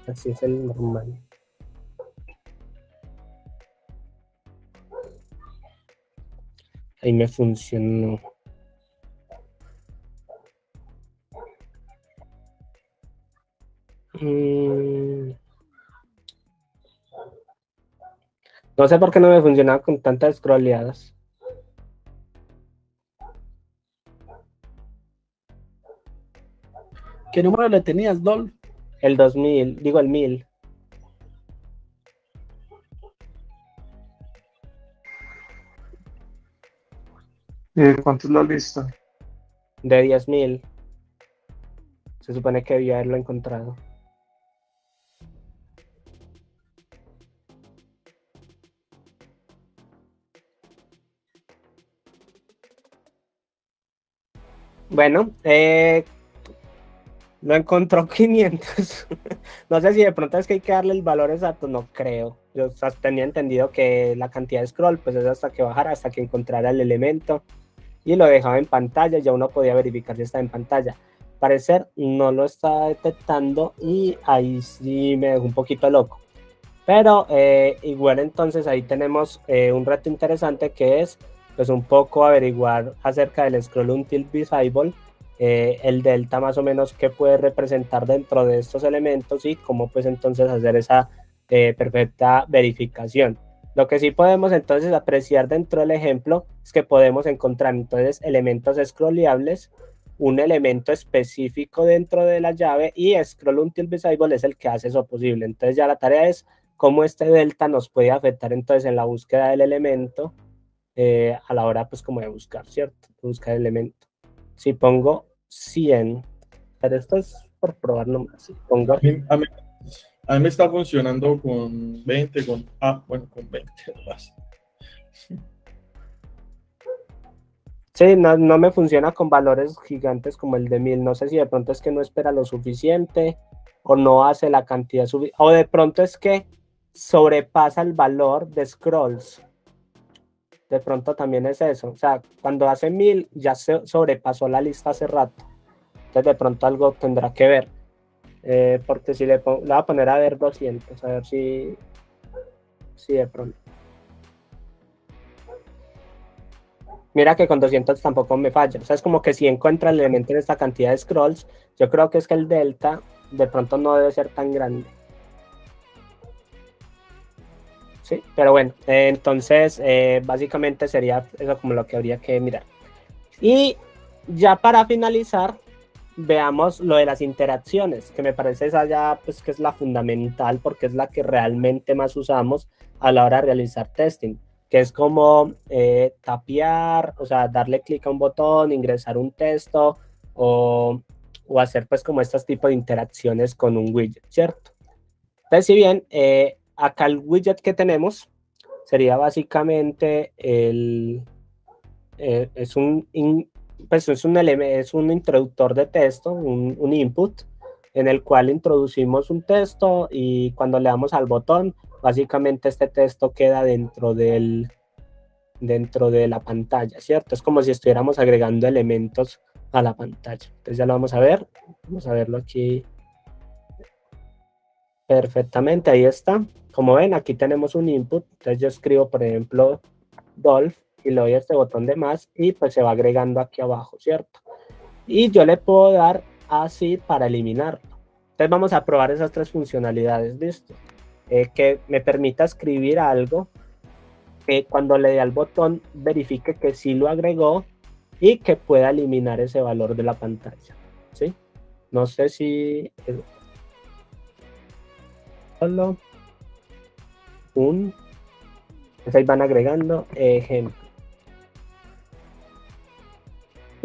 Así es el normal. Ahí me funcionó. No sé por qué no me funcionaba con tantas scrolleadas. ¿Qué número le tenías, Dol? El 2000, digo el 1000. ¿Cuánto es la lista? De 10.000. Se supone que debía haberlo encontrado. Bueno, lo encontró 500. No sé si de pronto es que hay que darle el valor exacto, no creo. Yo tenía entendido que la cantidad de scroll pues es hasta que bajara, hasta que encontrara el elemento. Y lo dejaba en pantalla, ya uno podía verificar si estaba en pantalla. Parecer no lo está detectando y ahí sí me dejó un poquito loco. Pero igual entonces ahí tenemos un reto interesante que es pues un poco averiguar acerca del scrollUntilVisible. El delta más o menos que puede representar dentro de estos elementos y cómo pues entonces hacer esa perfecta verificación. Lo que sí podemos entonces apreciar dentro del ejemplo es que podemos encontrar entonces elementos scrolleables, un elemento específico dentro de la llave y scrollUntilVisible es el que hace eso posible. Entonces ya la tarea es cómo este delta nos puede afectar entonces en la búsqueda del elemento a la hora pues como de buscar, ¿cierto? Buscar el elemento. Si pongo 100, pero esto es por probar nomás. Si pongo... a mí me está funcionando con 20, con 20 nomás. Sí, no me funciona con valores gigantes como el de 1000. No sé si de pronto es que no espera lo suficiente o no hace la cantidad suficiente. O de pronto es que sobrepasa el valor de scrolls. De pronto también es eso, o sea, cuando hace 1000 ya se sobrepasó la lista hace rato, entonces de pronto algo tendrá que ver, porque si le voy a poner a ver 200, a ver si de pronto. Mira que con 200 tampoco me falla. O sea, es como que si encuentra el elemento en esta cantidad de scrolls, yo creo que es que el delta de pronto no debe ser tan grande. Sí, pero bueno, entonces básicamente sería eso como lo que habría que mirar. Y ya para finalizar, veamos lo de las interacciones, que me parece esa ya pues que es la fundamental porque es la que realmente más usamos a la hora de realizar testing, que es como tapear, o sea, darle clic a un botón, ingresar un texto o hacer pues como estos tipos de interacciones con un widget, ¿cierto? Entonces, si bien acá el widget que tenemos sería básicamente es un introductor de texto, un input, en el cual introducimos un texto y cuando le damos al botón, básicamente este texto queda dentro de la pantalla, ¿cierto? Es como si estuviéramos agregando elementos a la pantalla. Entonces ya lo vamos a ver. Vamos a verlo aquí perfectamente. Ahí está. Como ven, aquí tenemos un input. Entonces yo escribo, por ejemplo, Dolph, y le doy este botón de más y pues se va agregando aquí abajo, ¿cierto? Y yo le puedo dar así para eliminarlo. Entonces vamos a probar esas tres funcionalidades, ¿listo? Que me permita escribir algo, que cuando le dé al botón verifique que sí lo agregó y que pueda eliminar ese valor de la pantalla, ¿sí? No sé si... Solo un... Entonces ahí van agregando ejemplo.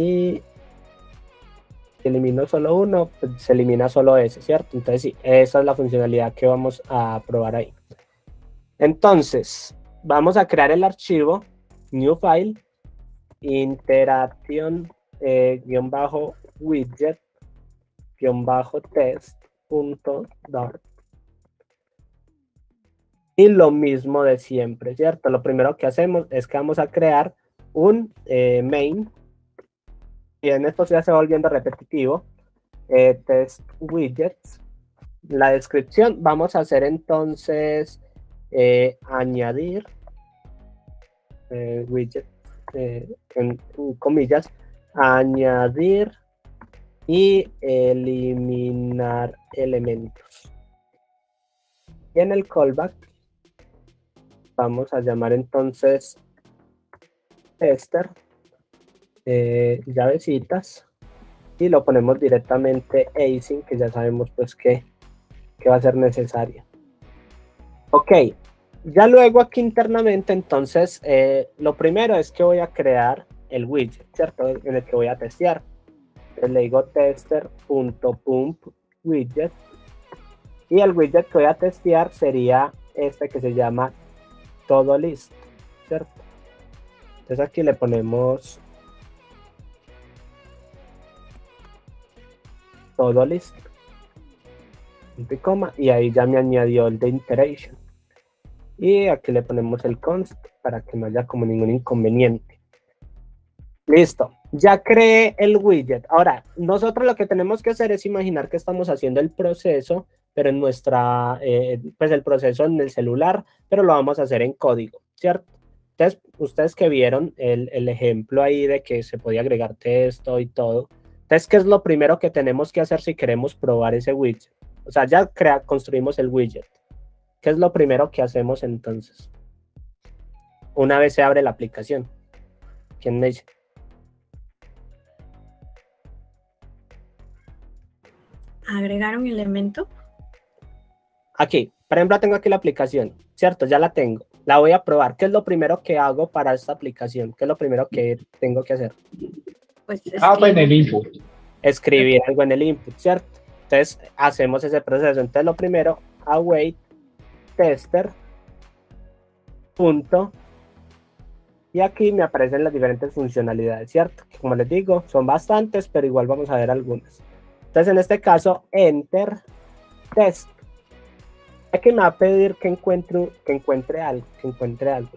Y si elimino solo uno, pues se elimina solo ese, ¿cierto? Entonces sí, esa es la funcionalidad que vamos a probar ahí. Entonces, vamos a crear el archivo, new file, interaction-widget-test.dart. Y lo mismo de siempre, ¿cierto? Lo primero que hacemos es que vamos a crear un main. Bien, esto ya se va volviendo repetitivo. Test widgets. La descripción vamos a hacer entonces añadir widget, en comillas, añadir y eliminar elementos. Y en el callback vamos a llamar entonces tester, llavecitas, y lo ponemos directamente async, que ya sabemos pues que va a ser necesario. Ok, ya luego aquí internamente entonces lo primero es que voy a crear el widget, ¿cierto? En el que voy a testear. Entonces le digo tester.pumpWidget y el widget que voy a testear sería este que se llama todo listo, ¿cierto? Entonces aquí le ponemos todo listo, coma, y ahí ya me añadió el de iteration. Y aquí le ponemos el const para que no haya como ningún inconveniente. Listo, ya creé el widget. Ahora, nosotros lo que tenemos que hacer es imaginar que estamos haciendo el proceso, pero en nuestra, pues el proceso en el celular, pero lo vamos a hacer en código, ¿cierto? Entonces, ustedes que vieron el ejemplo ahí de que se podía agregar texto y todo. Entonces, ¿qué es lo primero que tenemos que hacer si queremos probar ese widget? O sea, ya construimos el widget. ¿Qué es lo primero que hacemos entonces? Una vez se abre la aplicación. ¿Quién me dice? ¿Agregar un elemento? Aquí, por ejemplo, tengo aquí la aplicación, ¿cierto? Ya la tengo. La voy a probar. ¿Qué es lo primero que hago para esta aplicación? ¿Qué es lo primero que tengo que hacer? Pues en el input. Escribir algo en el input, ¿cierto? Entonces, hacemos ese proceso. Entonces, lo primero, await tester. Punto. Y aquí me aparecen las diferentes funcionalidades, ¿cierto? Como les digo, son bastantes, pero igual vamos a ver algunas. Entonces, en este caso, enter test. Aquí me va a pedir que encuentre algo,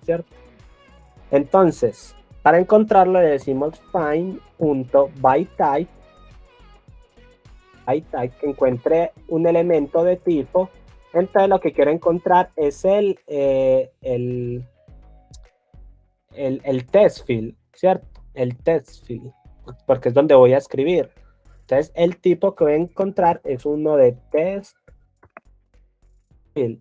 ¿cierto? Entonces, para encontrarlo le decimos find.byType, que encuentre un elemento de tipo. Entonces lo que quiero encontrar es el TextField. ¿cierto? El text field, porque es donde voy a escribir. Entonces, el tipo que voy a encontrar es uno de test field.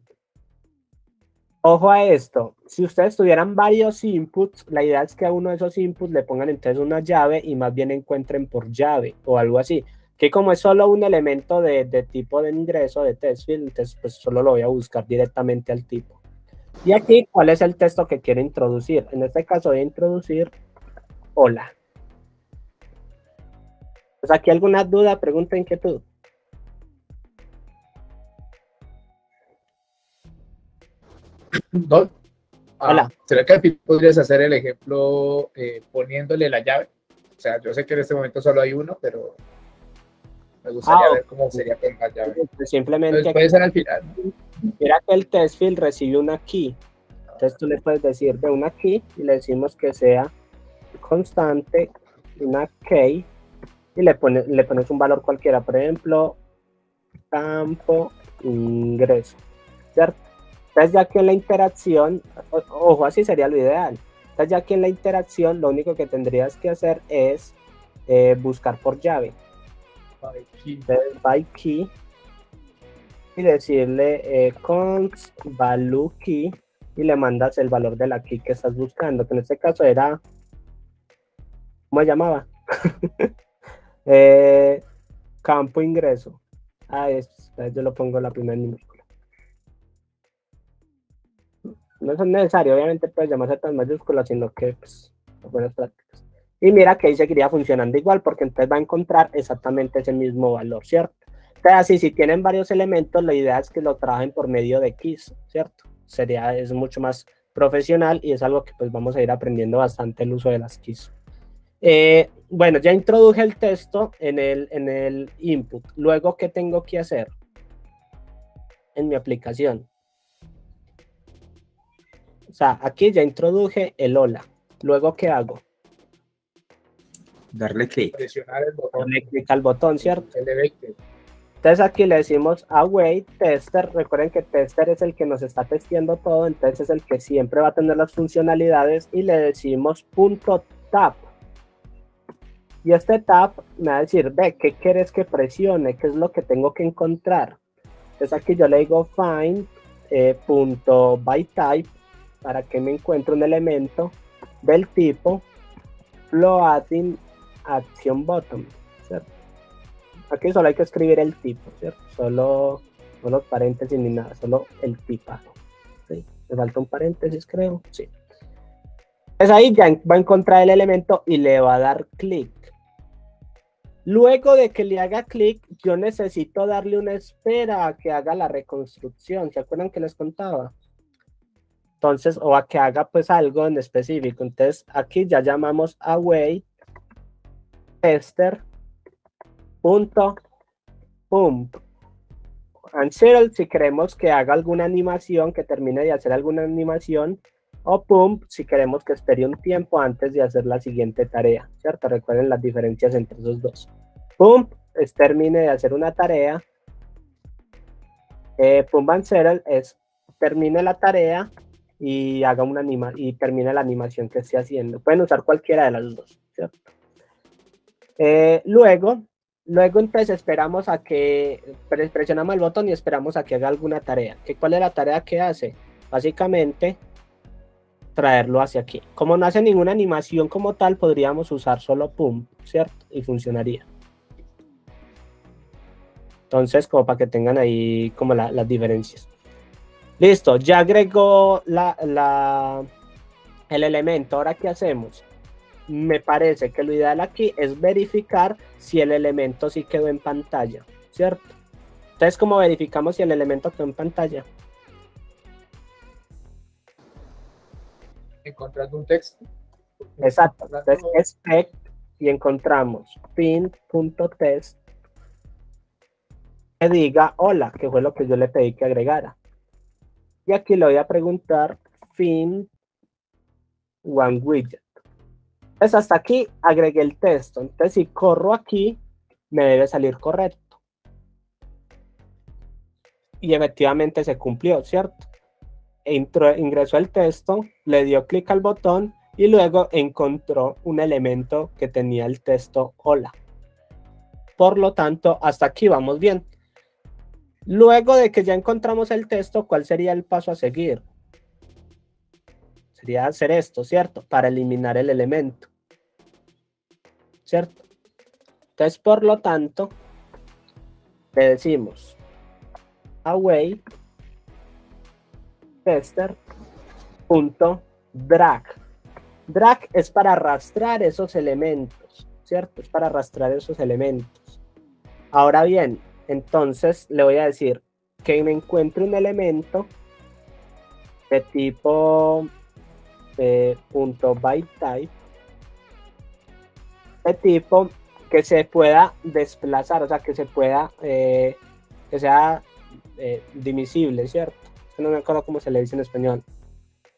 Ojo a esto, si ustedes tuvieran varios inputs, la idea es que a uno de esos inputs le pongan entonces una llave y más bien encuentren por llave o algo así, que como es solo un elemento de tipo de ingreso de test field, entonces pues solo lo voy a buscar directamente al tipo. Y aquí, ¿cuál es el texto que quiero introducir? En este caso voy a introducir hola. Pues aquí alguna duda, pregunta, inquietud. ¿No? Hola. ¿Será que al fin podrías hacer el ejemplo poniéndole la llave? O sea, yo sé que en este momento solo hay uno, pero me gustaría ver cómo sería con la llave. Simplemente entonces, puede ser al final. Mira que el test field recibe una key. Entonces tú le puedes decir de una key y le decimos que sea constante, una key, y le pones un valor cualquiera, por ejemplo, campo ingreso, ¿cierto? Entonces ya que en la interacción, ojo, así sería lo ideal. Entonces ya que en la interacción lo único que tendrías que hacer es buscar por llave. By key. Y decirle const ValueKey y le mandas el valor de la key que estás buscando, que en este caso era, ¿cómo se llamaba? Campo ingreso. Ah, yo lo pongo la primera minúscula. No es necesario, obviamente puedes llamarse tan mayúsculas, sino que pues, buenas prácticas. Y mira que ahí seguiría funcionando igual, porque entonces va a encontrar exactamente ese mismo valor, ¿cierto? Entonces, así, si tienen varios elementos, la idea es que lo trabajen por medio de keys, ¿cierto? Es mucho más profesional y es algo que pues vamos a ir aprendiendo bastante el uso de las keys. Bueno, ya introduje el texto en el input. Luego, ¿qué tengo que hacer en mi aplicación? O sea, aquí ya introduje el hola. Luego, ¿qué hago? Darle clic. Presionar el botón. Darle clic al botón, ¿cierto? Entonces aquí le decimos await tester. Recuerden que tester es el que nos está testeando todo, entonces es el que siempre va a tener las funcionalidades, y le decimos .tap. Y este tap me va a decir, ve, ¿qué quieres que presione? ¿Qué es lo que tengo que encontrar? Entonces aquí yo le digo find .byType para que me encuentre un elemento del tipo floating action button, ¿cierto? Aquí solo hay que escribir el tipo, ¿cierto? Solo no los paréntesis ni nada, solo el tipado, ¿sí? Me falta un paréntesis, creo, sí. Pues ahí ya va a encontrar el elemento y le va a dar clic. Luego de que le haga clic, yo necesito darle una espera a que haga la reconstrucción. ¿Se acuerdan que les contaba? Entonces, o a que haga pues algo en específico. Entonces, aquí ya llamamos await tester .pump and settle si queremos que haga alguna animación, que termine de hacer alguna animación, o pump si queremos que espere un tiempo antes de hacer la siguiente tarea, ¿cierto? Recuerden las diferencias entre esos dos. Pump es termine de hacer una tarea, pump and settle es termine la tarea y haga una termine la animación que esté haciendo. Pueden usar cualquiera de las dos, ¿cierto? Luego entonces esperamos a que presionamos el botón y esperamos a que haga alguna tarea. ¿Cuál es la tarea que hace? Básicamente traerlo hacia aquí. Como no hace ninguna animación como tal, podríamos usar solo pump, ¿cierto? Y funcionaría. Entonces, como para que tengan ahí como las diferencias. Listo, ya agregó el elemento. Ahora, ¿qué hacemos? Me parece que lo ideal aquí es verificar si el elemento sí quedó en pantalla, ¿cierto? Entonces, ¿cómo verificamos si el elemento quedó en pantalla? Encontrando un texto. Exacto. Entonces, expect y encontramos pin.test que diga hola, que fue lo que yo le pedí que agregara. Y aquí le voy a preguntar findOneWidget. Entonces, hasta aquí agregué el texto. Entonces, si corro aquí, me debe salir correcto. Y efectivamente se cumplió, ¿cierto? Ingresó el texto, le dio clic al botón y luego encontró un elemento que tenía el texto hola. Por lo tanto, hasta aquí vamos bien. Luego de que ya encontramos el texto, ¿cuál sería el paso a seguir? Sería hacer esto, ¿cierto? Para eliminar el elemento, ¿cierto? Entonces, por lo tanto, le decimos away tester.drag. Drag es para arrastrar esos elementos, ¿cierto? Es para arrastrar esos elementos. Ahora bien, entonces le voy a decir que me encuentre un elemento de tipo .byType, de tipo que se pueda desplazar, o sea, que se pueda, que sea dimisible, ¿cierto? No me acuerdo cómo se le dice en español.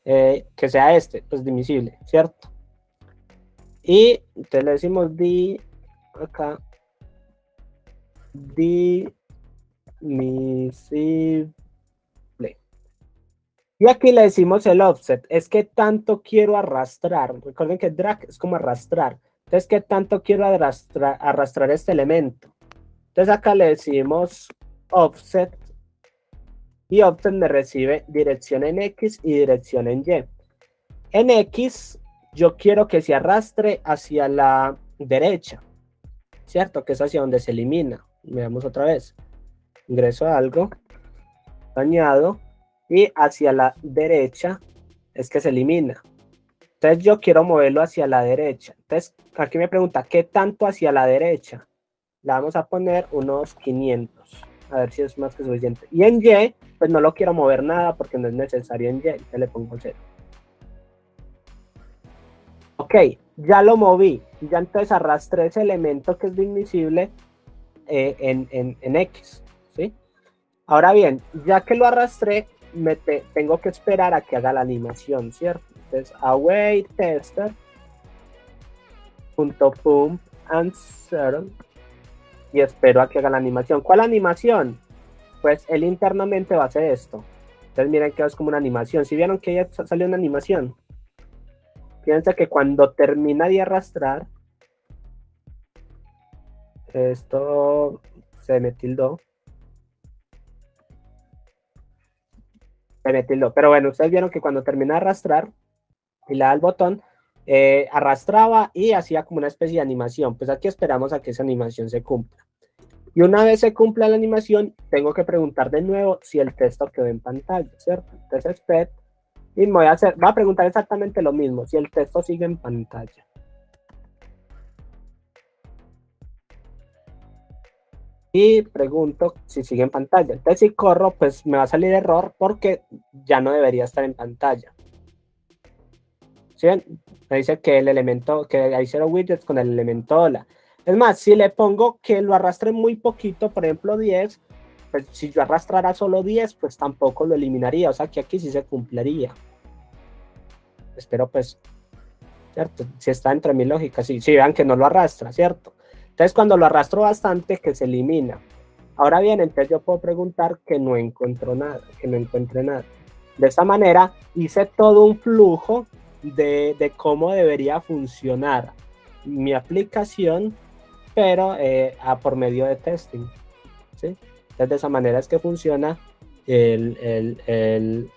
Que sea este, pues dimisible, ¿cierto? Y entonces le decimos acá, dimisible. Y aquí le decimos el offset. Es que tanto quiero arrastrar. Recuerden que drag es como arrastrar. Entonces, ¿qué tanto quiero arrastrar este elemento? Entonces acá le decimos offset. Y offset me recibe dirección en X y dirección en Y. En X yo quiero que se arrastre hacia la derecha, ¿cierto? Que es hacia donde se elimina. Veamos otra vez. Ingreso algo, añado, y hacia la derecha es que se elimina. Entonces yo quiero moverlo hacia la derecha. Entonces aquí me pregunta, ¿qué tanto hacia la derecha? Le vamos a poner unos 500. A ver si es más que suficiente. Y en Y, pues no lo quiero mover nada porque no es necesario en Y. Entonces le pongo 0. Ok, ya lo moví. Ya entonces arrastré ese elemento que es divisible en X, ¿sí? Ahora bien, ya que lo arrastré, tengo que esperar a que haga la animación, ¿cierto? Entonces, await tester .pum and 0. Y espero a que haga la animación. ¿Cuál animación? Pues él internamente va a hacer esto. Entonces miren que es como una animación. ¿Sí vieron que ya salió una animación? Fíjense que cuando termina de arrastrar, esto se me tildó. Pero bueno, ustedes vieron que cuando termina de arrastrar y le da el botón, arrastraba y hacía como una especie de animación. Pues aquí esperamos a que esa animación se cumpla. Y una vez se cumpla la animación, tengo que preguntar de nuevo si el texto quedó en pantalla, ¿cierto? Entonces expect, y me voy a hacer, va a preguntar exactamente lo mismo, si el texto sigue en pantalla. Y pregunto si sigue en pantalla. Entonces si corro, pues me va a salir error porque ya no debería estar en pantalla. ¿Sí ven? Me dice que el elemento, que hay 0 widgets con el elemento hola. Es más, si le pongo que lo arrastre muy poquito, por ejemplo 10, pues si yo arrastrara solo 10, pues tampoco lo eliminaría. O sea que aquí sí se cumpliría. Espero pues, ¿cierto? Si está entre mi lógica, sí, vean que no lo arrastra, ¿cierto? Entonces cuando lo arrastro bastante, que se elimina. Ahora bien, entonces yo puedo preguntar que no encuentro nada, que no encuentre nada. De esta manera hice todo un flujo de cómo debería funcionar mi aplicación, pero por medio de testing, ¿sí? Entonces de esa manera es que funciona el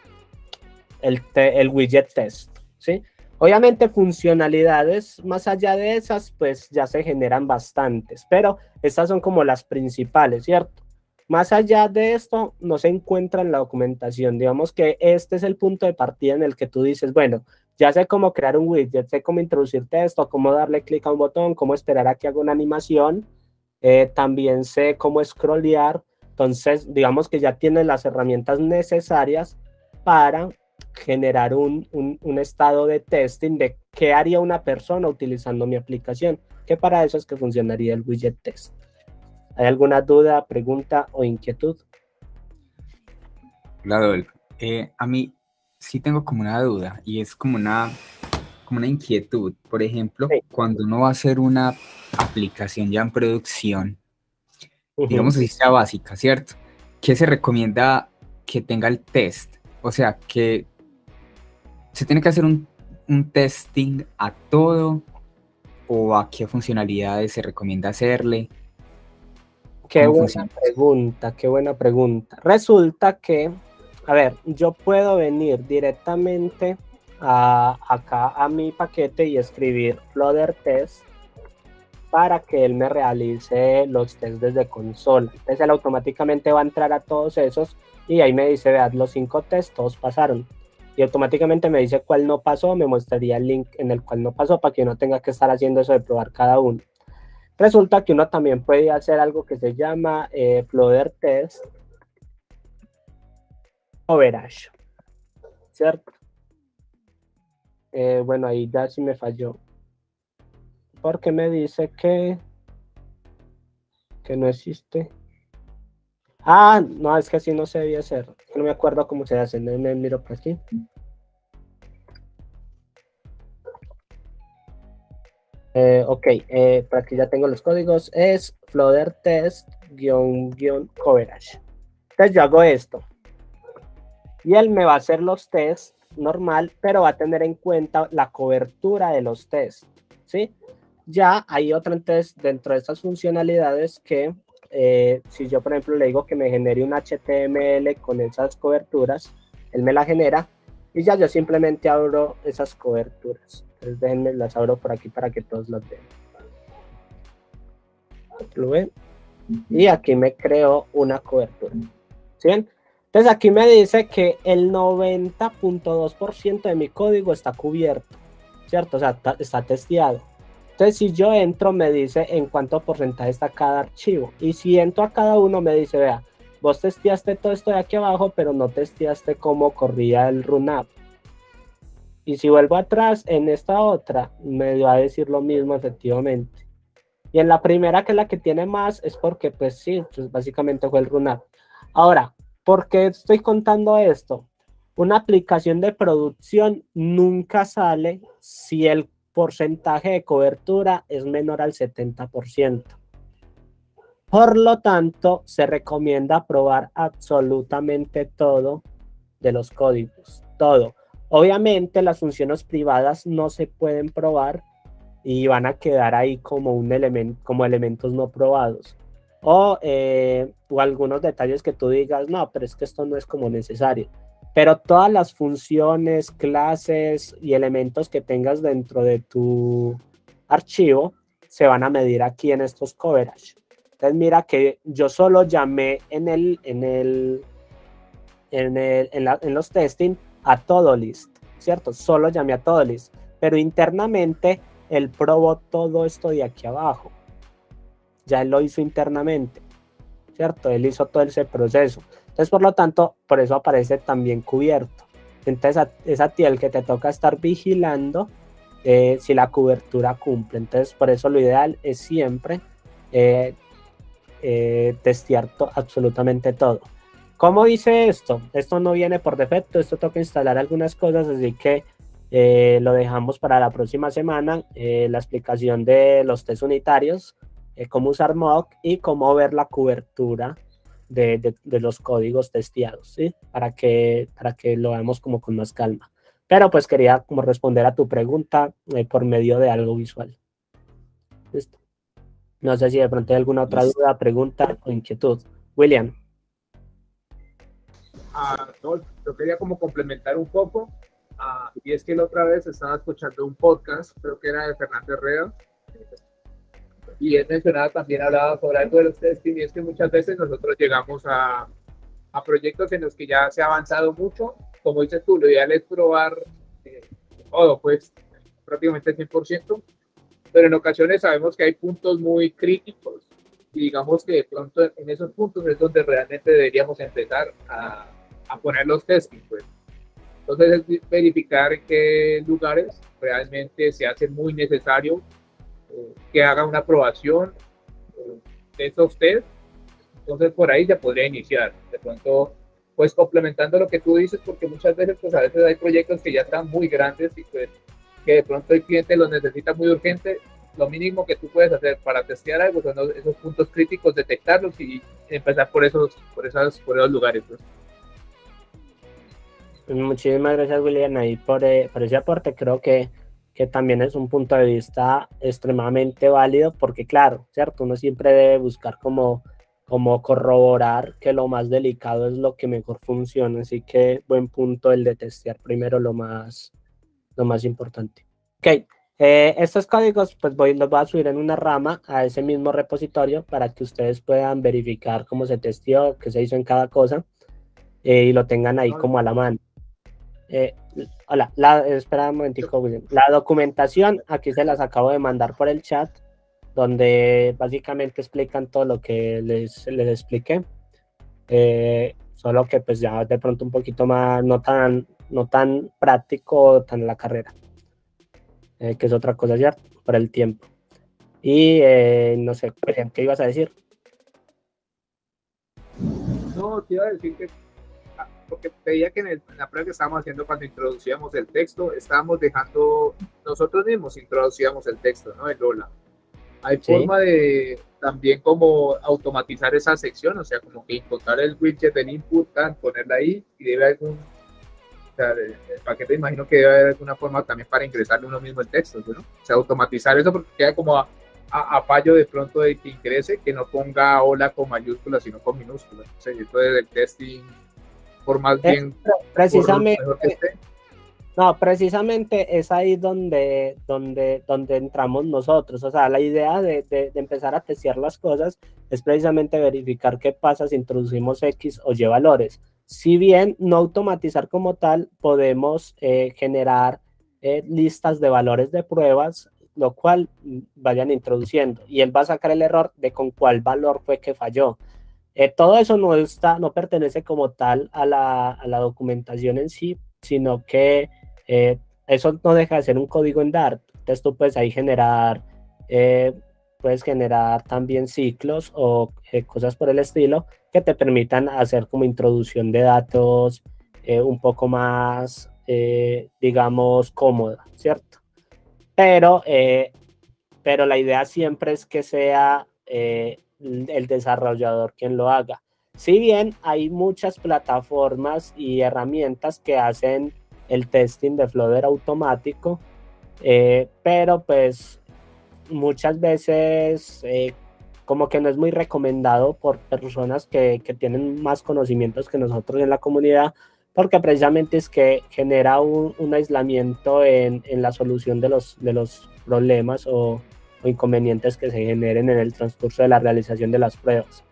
widget test, ¿sí? Obviamente funcionalidades más allá de esas pues ya se generan bastantes, pero estas son como las principales, ¿cierto? Más allá de esto no se encuentra en la documentación. Digamos que este es el punto de partida en el que tú dices, bueno, ya sé cómo crear un widget, sé cómo introducir texto, cómo darle clic a un botón, cómo esperar a que haga una animación, también sé cómo scrollear. Entonces, digamos que ya tienes las herramientas necesarias para generar un estado de testing de qué haría una persona utilizando mi aplicación, que para eso es que funcionaría el widget test. ¿Hay alguna duda, pregunta o inquietud? Claro, a mí sí tengo como una duda y es como una inquietud. Por ejemplo, sí, cuando uno va a hacer una aplicación ya en producción, digamos así sea básica, ¿cierto? ¿Qué se recomienda que tenga el test? O sea, que se tiene que hacer un un testing a todo o a qué funcionalidades se recomienda hacerle? Qué buena pregunta, qué buena pregunta. Resulta que, a ver, yo puedo venir directamente acá a mi paquete y escribir Flutter Test para que él me realice los tests desde consola. Entonces él automáticamente va a entrar a todos esos y ahí me dice, vean, los 5 tests, todos pasaron. Y automáticamente me dice cuál no pasó, me mostraría el link en el cual no pasó para que no tenga que estar haciendo eso de probar cada uno. Resulta que uno también puede hacer algo que se llama Flutter Test Coverage, ¿cierto? Bueno, ahí ya sí me falló, porque me dice que no existe. Ah, no, es que así no se debía hacer. No me acuerdo cómo se hace, me miro por aquí. Ok, por aquí ya tengo los códigos, es Flutter Test _coverage. Entonces yo hago esto, y él me va a hacer los tests normal, pero va a tener en cuenta la cobertura de los tests, ¿sí? Ya hay otra, entonces, dentro de estas funcionalidades que, si yo, por ejemplo, le digo que me genere un HTML con esas coberturas, él me la genera, y ya yo simplemente abro esas coberturas. Entonces, déjenme, las abro por aquí para que todos las vean. ¿Lo ven? Y aquí me creo una cobertura, ¿sí ven? Entonces aquí me dice que el 90.2% de mi código está cubierto, ¿cierto? O sea, está testeado. Entonces si yo entro me dice en cuánto porcentaje está cada archivo. Y si entro a cada uno me dice, vea, vos testeaste todo esto de aquí abajo, pero no testeaste cómo corría el run up. Y si vuelvo atrás en esta otra, me va a decir lo mismo efectivamente. Y en la primera, que es la que tiene más, es porque pues sí, pues, básicamente fue el run up. Ahora, ¿por qué estoy contando esto? Una aplicación de producción nunca sale si el porcentaje de cobertura es menor al 70%. Por lo tanto, se recomienda probar absolutamente todo de los códigos, todo. Obviamente, las funciones privadas no se pueden probar y van a quedar ahí como un elemento, como elementos no probados. O algunos detalles que tú digas, no, pero es que esto no es como necesario. Pero todas las funciones, clases y elementos que tengas dentro de tu archivo se van a medir aquí en estos coverage. Entonces mira que yo solo llamé en los testing a todo list, ¿cierto? Solo llamé a todo list, pero internamente él probó todo esto de aquí abajo. Ya él lo hizo internamente, ¿cierto? Él hizo todo ese proceso. Entonces, por lo tanto, por eso aparece también cubierto. Entonces, es a ti el que te toca estar vigilando si la cobertura cumple. Entonces, por eso lo ideal es siempre testear absolutamente todo. ¿Cómo dice esto? Esto no viene por defecto, esto toca instalar algunas cosas, así que lo dejamos para la próxima semana, la explicación de los test unitarios, cómo usar Mock y cómo ver la cobertura de los códigos testeados, ¿sí? Para que lo veamos como con más calma. Pero pues quería como responder a tu pregunta por medio de algo visual. ¿Listo? No sé si de pronto hay alguna otra duda, pregunta o inquietud. William. No, yo quería como complementar un poco, y es que la otra vez estaba escuchando un podcast, creo que era de Fernando Herrera, y él mencionaba también, hablaba sobre algo de los testing, y es que muchas veces nosotros llegamos a proyectos en los que ya se ha avanzado mucho, como dices tú, lo ideal es probar todo, pues prácticamente el 100%, pero en ocasiones sabemos que hay puntos muy críticos, y digamos que de pronto en esos puntos es donde realmente deberíamos empezar a poner los testing, pues. Entonces es verificar en qué lugares realmente se hace muy necesario que haga una aprobación de esos test. Entonces por ahí ya podría iniciar, de pronto pues complementando lo que tú dices, porque muchas veces pues a veces hay proyectos que ya están muy grandes y pues que de pronto el cliente los necesita muy urgente. Lo mínimo que tú puedes hacer para testear algo son esos puntos críticos, detectarlos y empezar por esos lugares, pues. Muchísimas gracias, William, ahí por ese aporte. Creo que también es un punto de vista extremadamente válido porque, claro, ¿cierto? Uno siempre debe buscar como corroborar que lo más delicado es lo que mejor funciona. Así que buen punto el de testear primero lo más importante. Ok, estos códigos pues los voy a subir en una rama a ese mismo repositorio para que ustedes puedan verificar cómo se testeó, qué se hizo en cada cosa y lo tengan ahí como a la mano. Hola, espera un momentico, William. La documentación aquí se las acabo de mandar por el chat, donde básicamente explican todo lo que les expliqué, solo que pues ya de pronto un poquito más, no tan práctico, tan en la carrera, que es otra cosa, ¿cierto? Por el tiempo. Y no sé, ¿qué ibas a decir? No, te iba a decir que, porque veía que en la prueba que estábamos haciendo cuando introducíamos el texto, estábamos dejando, nosotros mismos introducíamos el texto, ¿no? El hola. Hay forma de también como automatizar esa sección, o sea, como que importar el widget del input, ponerla ahí y debe algún, o sea, el paquete imagino que debe haber alguna forma también para ingresarle uno mismo el texto, ¿no? O sea, automatizar eso porque queda como a fallo de pronto de que ingrese, que no ponga hola con mayúsculas, sino con minúsculas. O sea, entonces el testing, por más bien... Precisamente... Por mejor que esté. No, precisamente es ahí donde entramos nosotros. O sea, la idea de empezar a testear las cosas es precisamente verificar qué pasa si introducimos X o Y valores. Si bien no automatizar como tal, podemos generar listas de valores de pruebas, lo cual vayan introduciendo. Y él va a sacar el error de con cuál valor fue que falló. Todo eso no pertenece como tal a la documentación en sí, sino que... eso no deja de ser un código en Dart. Entonces tú puedes ahí generar, también ciclos o cosas por el estilo que te permitan hacer como introducción de datos un poco más, digamos, cómoda, ¿cierto? Pero la idea siempre es que sea el desarrollador quien lo haga. Si bien hay muchas plataformas y herramientas que hacen el testing de Flutter automático, pero pues muchas veces como que no es muy recomendado por personas que tienen más conocimientos que nosotros en la comunidad, porque precisamente es que genera un aislamiento en la solución de los problemas o inconvenientes que se generen en el transcurso de la realización de las pruebas.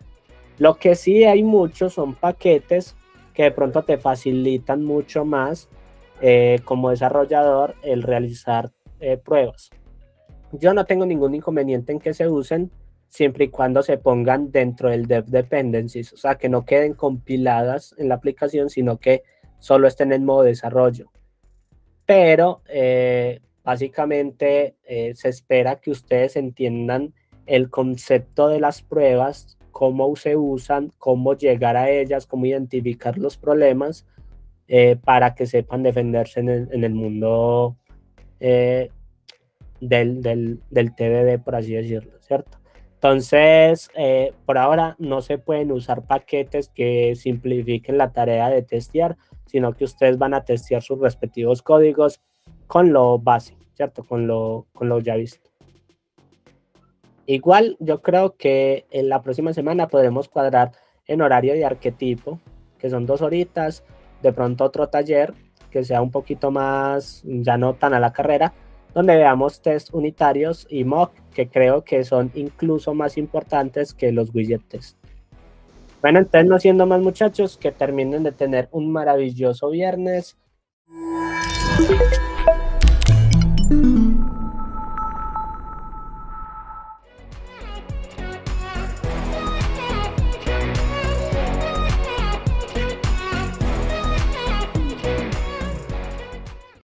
Lo que sí hay muchos son paquetes que de pronto te facilitan mucho más como desarrollador el realizar pruebas. Yo no tengo ningún inconveniente en que se usen siempre y cuando se pongan dentro del dev dependencies, o sea que no queden compiladas en la aplicación sino que solo estén en modo desarrollo, pero básicamente se espera que ustedes entiendan el concepto de las pruebas, cómo se usan, cómo llegar a ellas, cómo identificar los problemas, para que sepan defenderse en el mundo del TDD, por así decirlo, ¿cierto? Entonces, por ahora no se pueden usar paquetes que simplifiquen la tarea de testear, sino que ustedes van a testear sus respectivos códigos con lo básico, ¿cierto? Con lo ya visto. Igual, yo creo que en la próxima semana podremos cuadrar en horario de arquetipo, que son 2 horitas, de pronto otro taller que sea un poquito más, ya no tan a la carrera, donde veamos test unitarios y mock, que creo que son incluso más importantes que los widget test. Bueno, entonces no siendo más, muchachos, que terminen de tener un maravilloso viernes.